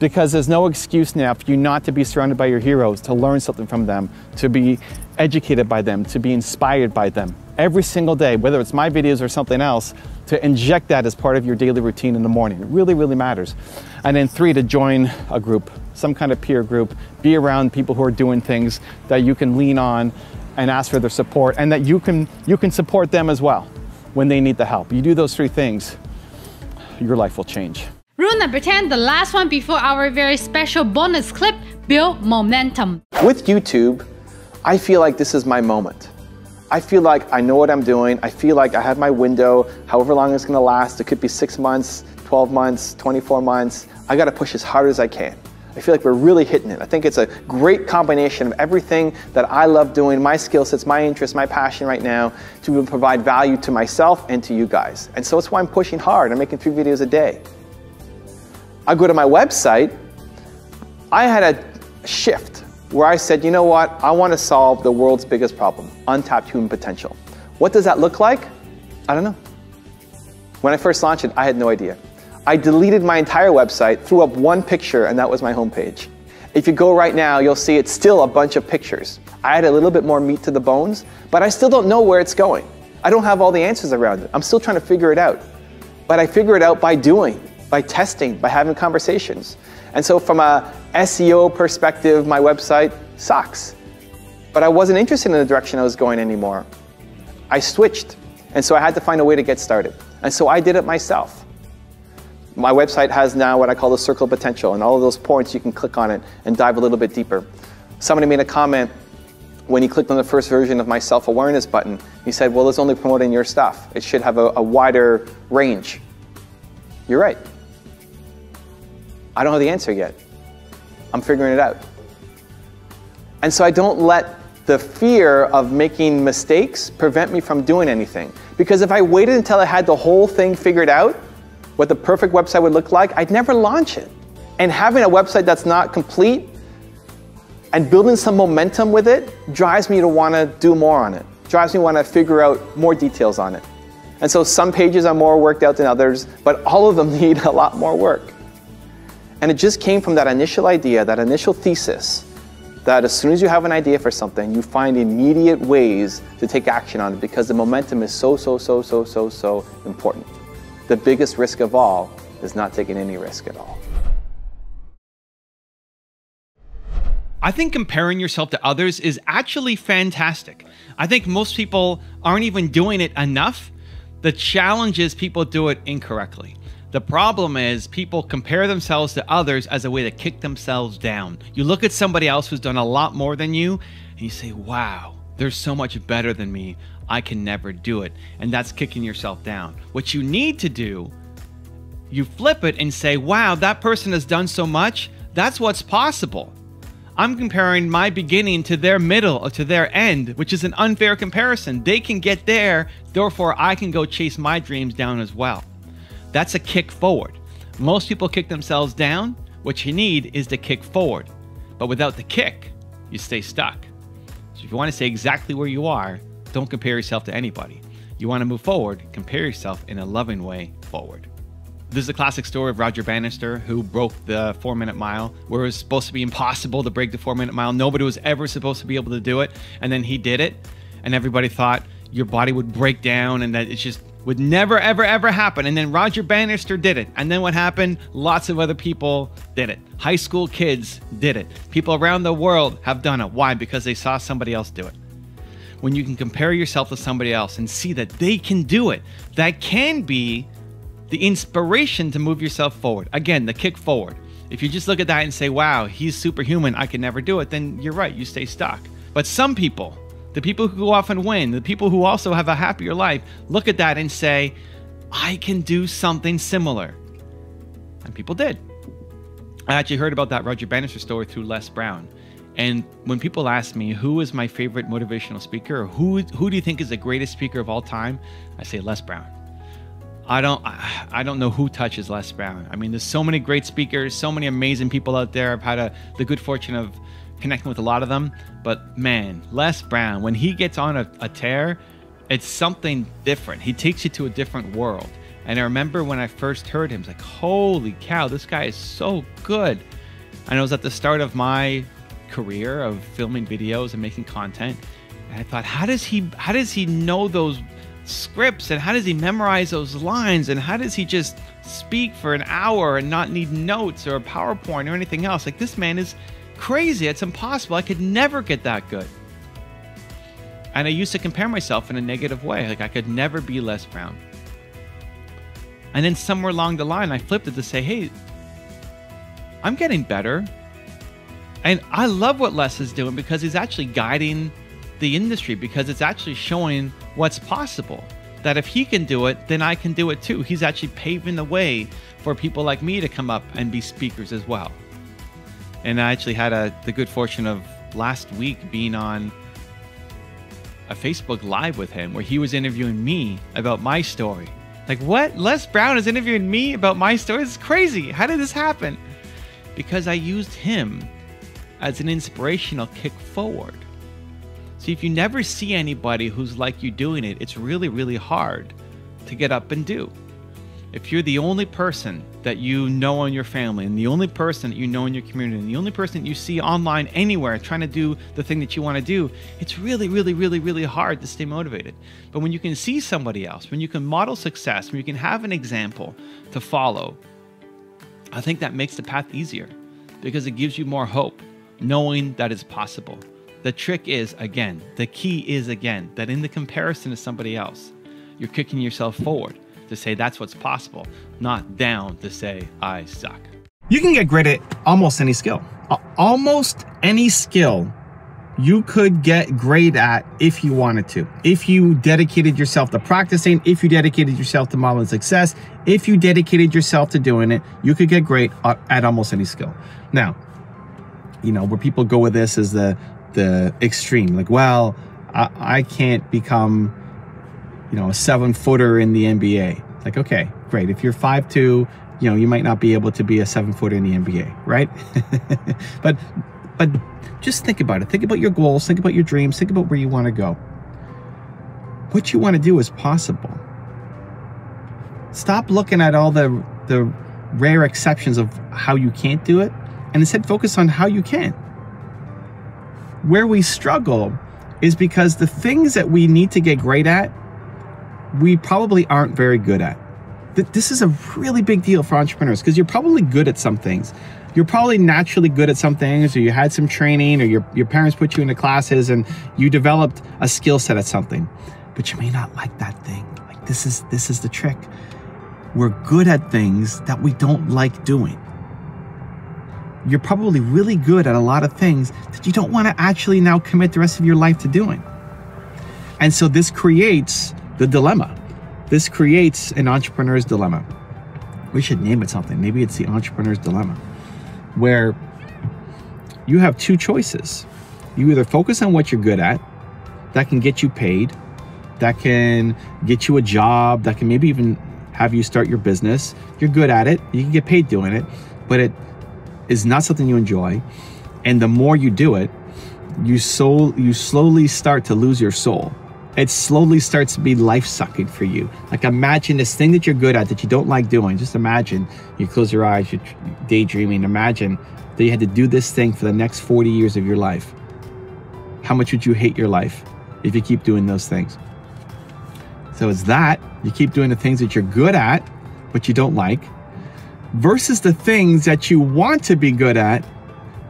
Because there's no excuse now for you not to be surrounded by your heroes, to learn something from them, to be educated by them, to be inspired by them every single day, whether it's my videos or something else, to inject that as part of your daily routine in the morning. It really, really matters. And then three, to join a group, some kind of peer group, be around people who are doing things that you can lean on and ask for their support, and that you can support them as well when they need the help. You do those three things, your life will change. Rule number 10, the last one before our very special bonus clip, build momentum. With YouTube, I feel like this is my moment. I feel like I know what I'm doing. I feel like I have my window, however long it's gonna last. It could be 6 months, 12 months, 24 months. I gotta push as hard as I can. I feel like we're really hitting it. I think it's a great combination of everything that I love doing, my skill sets, my interests, my passion right now, to provide value to myself and to you guys. And so that's why I'm pushing hard. I'm making 3 videos a day. I go to my website. I had a shift where I said, you know what? I want to solve the world's biggest problem, untapped human potential. What does that look like? I don't know. When I first launched it, I had no idea. I deleted my entire website, threw up one picture, and that was my homepage. If you go right now, you'll see it's still a bunch of pictures. I had a little bit more meat to the bones, but I still don't know where it's going. I don't have all the answers around it. I'm still trying to figure it out. But I figure it out by doing. by testing, by having conversations. And so from a SEO perspective, my website sucks. But I wasn't interested in the direction I was going anymore. I switched. And so I had to find a way to get started. And so I did it myself. My website has now what I call the circle of potential, and all of those points you can click on it and dive a little bit deeper. Somebody made a comment when he clicked on the first version of my self-awareness button. He said, well, it's only promoting your stuff. It should have a wider range. You're right. I don't have the answer yet. I'm figuring it out. And so I don't let the fear of making mistakes prevent me from doing anything. Because if I waited until I had the whole thing figured out, what the perfect website would look like, I'd never launch it. And having a website that's not complete and building some momentum with it drives me to want to do more on it. Drives me to want to figure out more details on it. And so some pages are more worked out than others, but all of them need a lot more work. And it just came from that initial idea, that initial thesis, that as soon as you have an idea for something, you find immediate ways to take action on it because the momentum is so important. The biggest risk of all is not taking any risk at all. I think comparing yourself to others is actually fantastic. I think most people aren't even doing it enough. The challenge is people do it incorrectly. The problem is people compare themselves to others as a way to kick themselves down. You look at somebody else who's done a lot more than you, and you say, wow, they're so much better than me. I can never do it. And that's kicking yourself down. What you need to do, you flip it and say, wow, that person has done so much. That's what's possible. I'm comparing my beginning to their middle or to their end, which is an unfair comparison. They can get there. Therefore, I can go chase my dreams down as well. That's a kick forward. Most people kick themselves down. What you need is to kick forward. But without the kick, you stay stuck. So if you want to stay exactly where you are, don't compare yourself to anybody. You want to move forward, compare yourself in a loving way forward. This is a classic story of Roger Bannister, who broke the 4-minute mile, where it was supposed to be impossible to break the 4-minute mile. Nobody was ever supposed to be able to do it. And then he did it. And everybody thought your body would break down and that it just would never, ever, ever happen. And then Roger Bannister did it. And then what happened? Lots of other people did it. High school kids did it. People around the world have done it. Why? Because they saw somebody else do it. When you can compare yourself to somebody else and see that they can do it, that can be the inspiration to move yourself forward. Again, the kick forward. If you just look at that and say, wow, he's superhuman, I can never do it, then you're right, you stay stuck. But some people, the people who often win, the people who also have a happier life, look at that and say, I can do something similar. And people did. I actually heard about that Roger Bannister story through Les Brown. And when people ask me, who is my favorite motivational speaker? Or who do you think is the greatest speaker of all time? I say Les Brown. I don't know who touches Les Brown. I mean, there's so many great speakers, so many amazing people out there. I've had the good fortune of connecting with a lot of them. But man, Les Brown, when he gets on a tear, it's something different. He takes you to a different world. And I remember when I first heard him, I was like, holy cow, this guy is so good. And I was at the start of my career of filming videos and making content, and I thought, how does he know those scripts, and how does he memorize those lines, and how does he just speak for an hour and not need notes or a PowerPoint or anything else? Like, this man is crazy. It's impossible. I could never get that good. And I used to compare myself in a negative way, like I could never be Les Brown. And then somewhere along the line, I flipped it to say, hey, I'm getting better. And I love what Les is doing, because he's actually guiding the industry, because it's actually showing what's possible. That if he can do it, then I can do it too. He's actually paving the way for people like me to come up and be speakers as well. And I actually had the good fortune of last week being on a Facebook Live with him, where he was interviewing me about my story. Like, what? Les Brown is interviewing me about my story? It's crazy. How did this happen? Because I used him as an inspirational kick forward. See, if you never see anybody who's like you doing it, it's really, really hard to get up and do. If you're the only person that you know in your family, and the only person that you know in your community, and the only person that you see online anywhere trying to do the thing that you want to do, it's really, really, really, really hard to stay motivated. But when you can see somebody else, when you can model success, when you can have an example to follow, I think that makes the path easier because it gives you more hope, knowing that it's possible. The trick is, again, the key is, again, that in the comparison to somebody else, you're kicking yourself forward to say that's what's possible, not down to say, I suck. You can get great at almost any skill. Almost any skill you could get great at if you wanted to. If you dedicated yourself to practicing, if you dedicated yourself to modeling success, if you dedicated yourself to doing it, you could get great at almost any skill. Now, you know, where people go with this is the extreme. Like, well, I can't become, you know, a 7-footer in the NBA. Like, okay, great. If you're 5'2", you know, you might not be able to be a 7-footer in the NBA, right? But just think about it. Think about your goals. Think about your dreams. Think about where you want to go. What you want to do is possible. Stop looking at all the rare exceptions of how you can't do it, and instead focus on how you can. Where we struggle is because the things that we need to get great at, we probably aren't very good at. This is a really big deal for entrepreneurs because you're probably good at some things. You're probably naturally good at some things, or you had some training, or your parents put you into classes and you developed a skill set at something, but you may not like that thing. Like, this is the trick. We're good at things that we don't like doing. You're probably really good at a lot of things that you don't want to actually now commit the rest of your life to doing. And so this creates the dilemma. This creates an entrepreneur's dilemma. We should name it something. Maybe it's the entrepreneur's dilemma, where you have two choices. You either focus on what you're good at, that can get you paid, that can get you a job, that can maybe even have you start your business. You're good at it, you can get paid doing it, but it is not something you enjoy. And the more you do it, you slowly start to lose your soul. It slowly starts to be life-sucking for you. Like, imagine this thing that you're good at that you don't like doing. Just imagine, you close your eyes, you're daydreaming. Imagine that you had to do this thing for the next 40 years of your life. How much would you hate your life if you keep doing those things? So it's that, you keep doing the things that you're good at, but you don't like, versus the things that you want to be good at,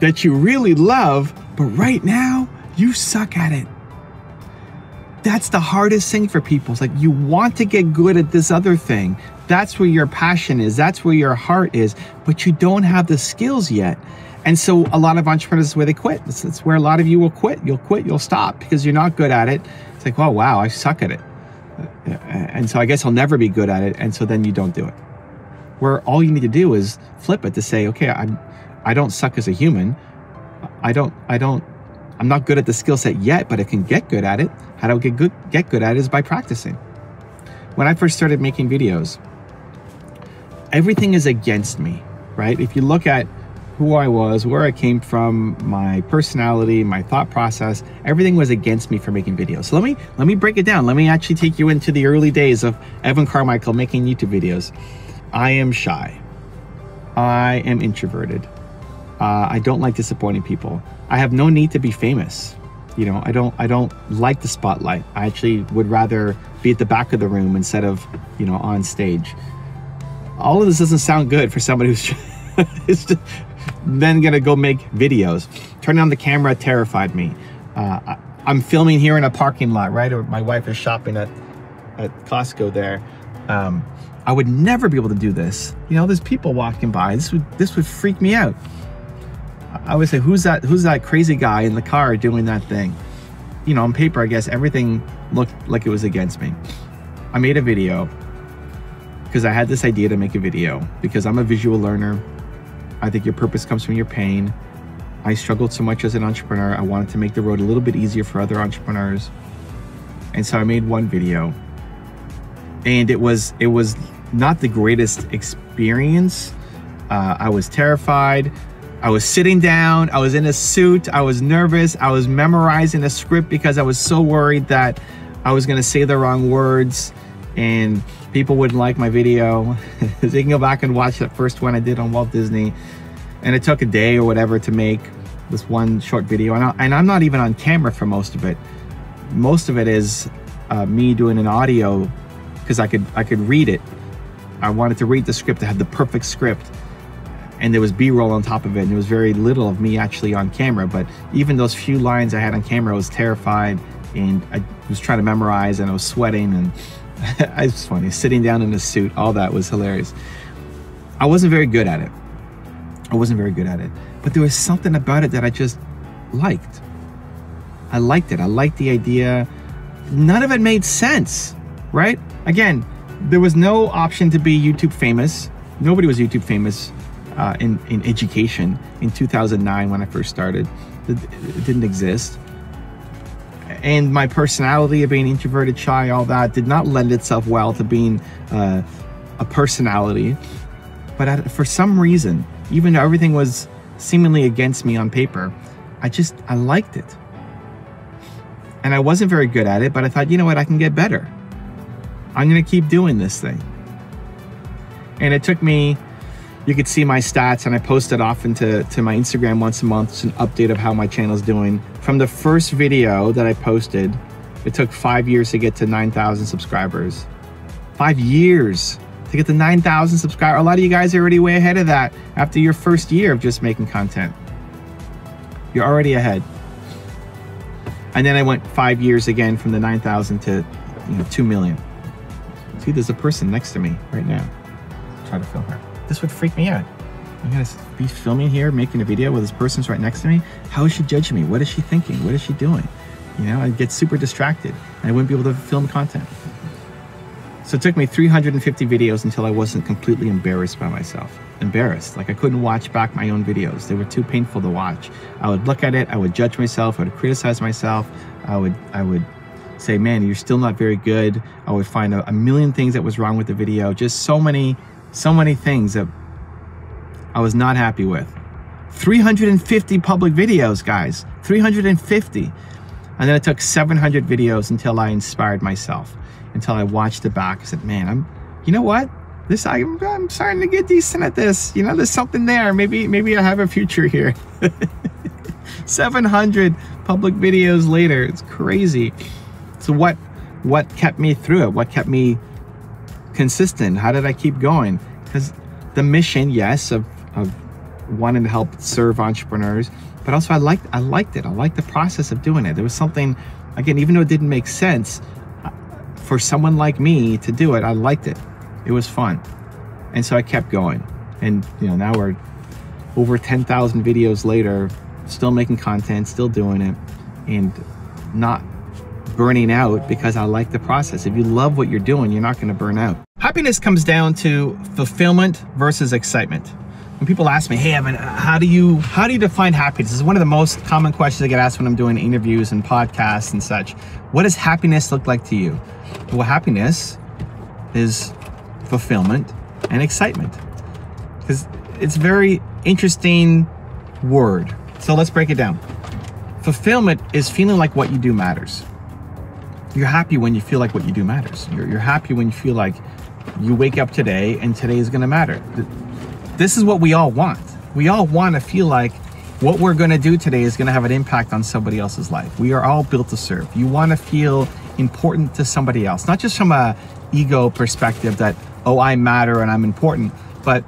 that you really love, but right now you suck at it. That's the hardest thing for people. It's like, you want to get good at this other thing. That's where your passion is. That's where your heart is, but you don't have the skills yet. And so a lot of entrepreneurs, is where they quit. That's where a lot of you will quit. You'll quit, you'll stop because you're not good at it. It's like, oh, wow, I suck at it. And so I guess I'll never be good at it. And so then you don't do it. Where all you need to do is flip it to say, okay, I don't suck as a human. I'm not good at the skill set yet, but I can get good at it. How do I get good at it is by practicing. When I first started making videos, everything is against me, right? If you look at who I was, where I came from, my personality, my thought process, everything was against me for making videos. So let me break it down. Let me actually take you into the early days of Evan Carmichael making YouTube videos. I am shy. I am introverted. I don't like disappointing people. I have no need to be famous. You know, I don't like the spotlight. I actually would rather be at the back of the room instead of, you know, on stage. All of this doesn't sound good for somebody who's just then gonna go make videos. Turning on the camera terrified me. I'm filming here in a parking lot, right? Or my wife is shopping at Costco there. I would never be able to do this. You know, there's people walking by. This would freak me out. I would say, who's that crazy guy in the car doing that thing? You know, on paper, I guess everything looked like it was against me. I made a video because I had this idea to make a video because I'm a visual learner. I think your purpose comes from your pain. I struggled so much as an entrepreneur. I wanted to make the road a little bit easier for other entrepreneurs. And so I made one video, and it was not the greatest experience. I was terrified. I was sitting down, I was in a suit, I was nervous, I was memorizing a script because I was so worried that I was gonna say the wrong words and people wouldn't like my video. They can go back and watch that first one I did on Walt Disney. And it took a day or whatever to make this one short video. And I'm not even on camera for most of it. Most of it is me doing an audio because I could read it. I wanted to read the script, I had the perfect script. and there was B-roll on top of it, and there was very little of me actually on camera. But even those few lines I had on camera, I was terrified, and I was trying to memorize, and I was sweating, and it was funny. Sitting down in a suit, all that was hilarious. I wasn't very good at it. But there was something about it that I just liked. I liked it. I liked the idea. None of it made sense, right? Again, there was no option to be YouTube famous. Nobody was YouTube famous in education in 2009 when I first started. It didn't exist. And my personality of being introverted, shy, all that did not lend itself well to being a personality. But for some reason, even though everything was seemingly against me on paper, I liked it. And I wasn't very good at it, but I thought, you know what, I can get better. I'm gonna keep doing this thing. And it took me, you could see my stats, and I post it often to my Instagram once a month. It's an update of how my channel's doing. From the first video that I posted, it took 5 years to get to 9,000 subscribers. 5 years to get to 9,000 subscribers. A lot of you guys are already way ahead of that after your first year of just making content. You're already ahead. And then I went 5 years again from the 9,000 to 2 million. See, there's a person next to me right now. Let's try to film her. This would freak me out. I'm gonna be filming here, making a video with this person's right next to me. How is she judging me? What is she thinking? What is she doing? I'd get super distracted and I wouldn't be able to film content. So it took me 350 videos until I wasn't completely embarrassed by myself. Embarrassed, like I couldn't watch back my own videos. They were too painful to watch. I would look at it, I would judge myself, I would criticize myself, I would say, man, you're still not very good. I would find a million things that was wrong with the video. Just so many things that I was not happy with. 350 public videos, guys, 350. And then it took 700 videos until I inspired myself, until I watched it back. I said, man, I'm starting to get decent at this. There's something there. Maybe I have a future here. 700 public videos later, it's crazy. So what kept me through it? What kept me consistent? How did I keep going? Because the mission, yes, of wanting to help serve entrepreneurs, but also I liked it. I liked the process of doing it. There was something, again, even though it didn't make sense for someone like me to do it, I liked it. It was fun, and so I kept going. And now we're over 10,000 videos later, still making content, still doing it, and not burning out because I like the process. If you love what you're doing, you're not going to burn out. Happiness comes down to fulfillment versus excitement. When people ask me, hey Evan, how do you define happiness? This is one of the most common questions I get asked when I'm doing interviews and podcasts and such. What does happiness look like to you? Well, happiness is fulfillment and excitement, because it's a very interesting word. So let's break it down. Fulfillment is feeling like what you do matters. You're happy when you feel like what you do matters. You're happy when you feel like you wake up today and today is gonna matter. This is what we all want. We all wanna feel like what we're gonna do today is gonna have an impact on somebody else's life. We are all built to serve. You wanna feel important to somebody else, not just from a ego perspective that, oh, I matter and I'm important, but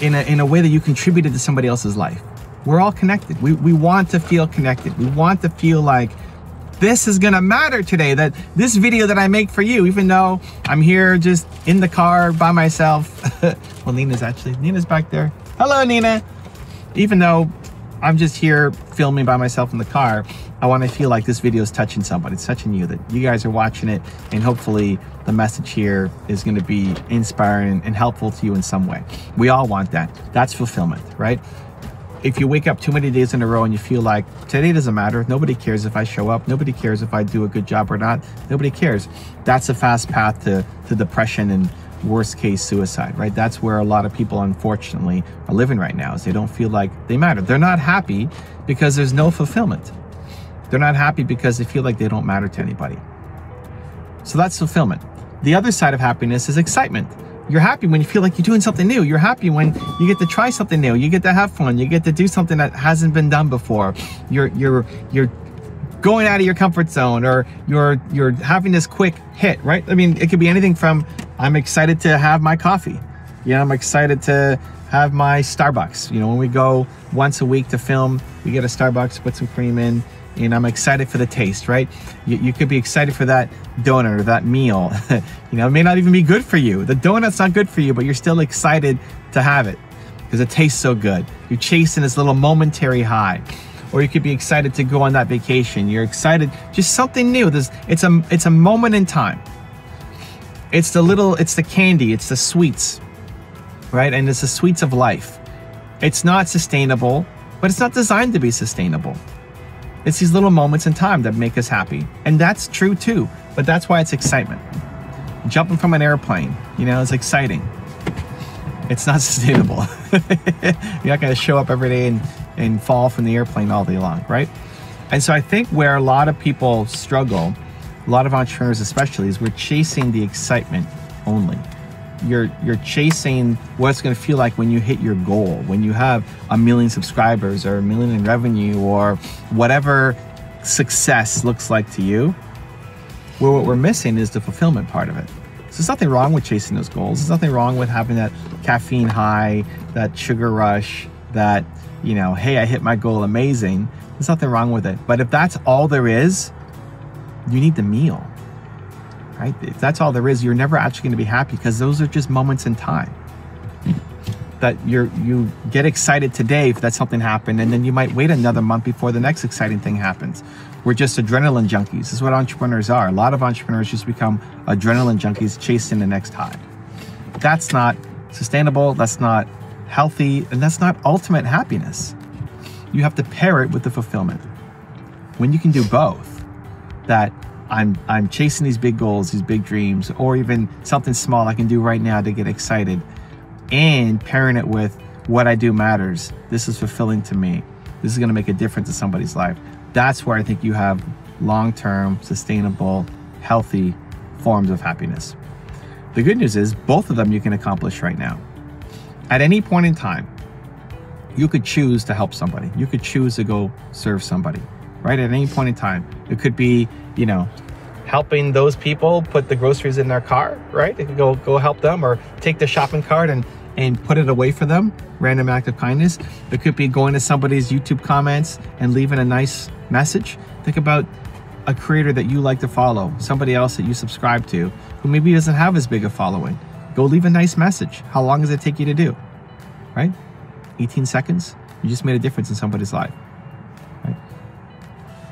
in a way that you contributed to somebody else's life. We're all connected. We want to feel connected. We want to feel like this is gonna matter today, that this video that I make for you, even though I'm here just in the car by myself. Well, Nina's back there. Hello, Nina. Even though I'm just here filming by myself in the car, I wanna feel like this video is touching somebody, it's touching you, that you guys are watching it, and hopefully the message here is gonna be inspiring and helpful to you in some way. We all want that. That's fulfillment, right? If you wake up too many days in a row and you feel like today doesn't matter, nobody cares if I show up, nobody cares if I do a good job or not, nobody cares. That's a fast path to depression and worst case suicide, right? That's where a lot of people, unfortunately, are living right now, is they don't feel like they matter. They're not happy because there's no fulfillment. They're not happy because they feel like they don't matter to anybody. So that's fulfillment. The other side of happiness is excitement. You're happy when you feel like you're doing something new. You're happy when you get to try something new. You get to have fun. You get to do something that hasn't been done before. You're going out of your comfort zone, or you're having this quick hit, right? I mean, it could be anything from I'm excited to have my coffee You know, I'm excited to have my Starbucks. You know, when we go once a week to film, we get a Starbucks, put some cream in, and I'm excited for the taste, right? You could be excited for that donut or that meal. You know, it may not even be good for you. The donut's not good for you, but you're still excited to have it because it tastes so good. You're chasing this little momentary high. Or you could be excited to go on that vacation. You're excited, just something new. It's a moment in time. It's the candy, it's the sweets, right? And it's the sweets of life. It's not sustainable, but it's not designed to be sustainable. It's these little moments in time that make us happy. And that's true too, but that's why it's excitement. Jumping from an airplane, you know, it's exciting. It's not sustainable. You're not gonna show up every day and fall from the airplane all day long, right? And so I think where a lot of people struggle, a lot of entrepreneurs especially, is we're chasing the excitement only. You're chasing what it's gonna feel like when you hit your goal, when you have 1 million subscribers or 1 million in revenue or whatever success looks like to you. Well, what we're missing is the fulfillment part of it. So there's nothing wrong with chasing those goals. There's nothing wrong with having that caffeine high, that sugar rush, that, you know, hey, I hit my goal, amazing. There's nothing wrong with it. But if that's all there is, you need the meal. Right? If that's all there is, you're never actually going to be happy because those are just moments in time that you get excited today if that something happened, and then you might wait another month before the next exciting thing happens. We're just adrenaline junkies. This is what entrepreneurs are. A lot of entrepreneurs just become adrenaline junkies chasing the next high. That's not sustainable. That's not healthy, and that's not ultimate happiness. You have to pair it with the fulfillment. When you can do both, that I'm chasing these big goals, these big dreams, or even something small I can do right now to get excited, and pairing it with what I do matters. This is fulfilling to me. This is gonna make a difference in somebody's life. That's where I think you have long-term, sustainable, healthy forms of happiness. The good news is both of them you can accomplish right now. At any point in time, you could choose to help somebody. You could choose to go serve somebody, right? At any point in time, it could be, you know, helping those people put the groceries in their car, right? They could go help them, or take the shopping cart and put it away for them, random act of kindness. It could be going to somebody's YouTube comments and leaving a nice message. Think about a creator that you like to follow, somebody else that you subscribe to who maybe doesn't have as big a following. Go leave a nice message. How long does it take you to do, right? 18 seconds? You just made a difference in somebody's life.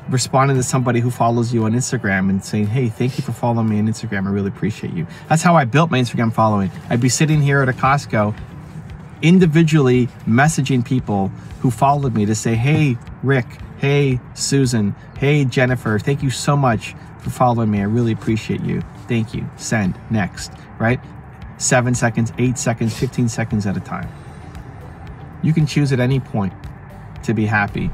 Responding to somebody who follows you on Instagram and saying, hey, thank you for following me on Instagram. I really appreciate you. That's how I built my Instagram following. I'd be sitting here at a Costco individually messaging people who followed me to say, hey, Rick, hey, Susan, hey, Jennifer, thank you so much for following me. I really appreciate you. Thank you. Send. Next. Right? 7 seconds, 8 seconds, 15 seconds at a time. You can choose at any point to be happy.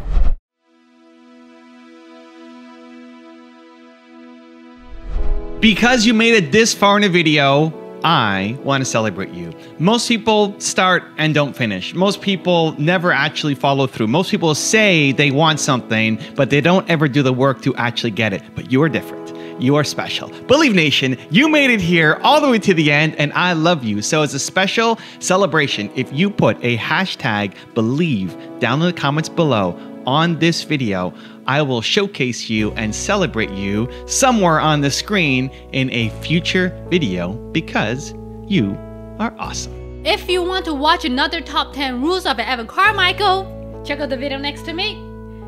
Because you made it this far in a video, I want to celebrate you. Most people start and don't finish. Most people never actually follow through. Most people say they want something, but they don't ever do the work to actually get it. But you are different. You are special. Believe Nation, you made it here all the way to the end, and I love you. So as a special celebration, if you put a hashtag believe down in the comments below on this video, I will showcase you and celebrate you somewhere on the screen in a future video because you are awesome. If you want to watch another top 10 rules of Evan Carmichael, check out the video next to me.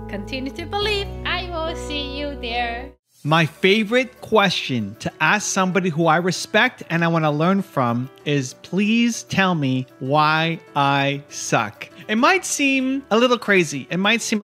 Continue to believe. I will see you there. My favorite question to ask somebody who I respect and I want to learn from is, please tell me why I suck. It might seem a little crazy. It might seem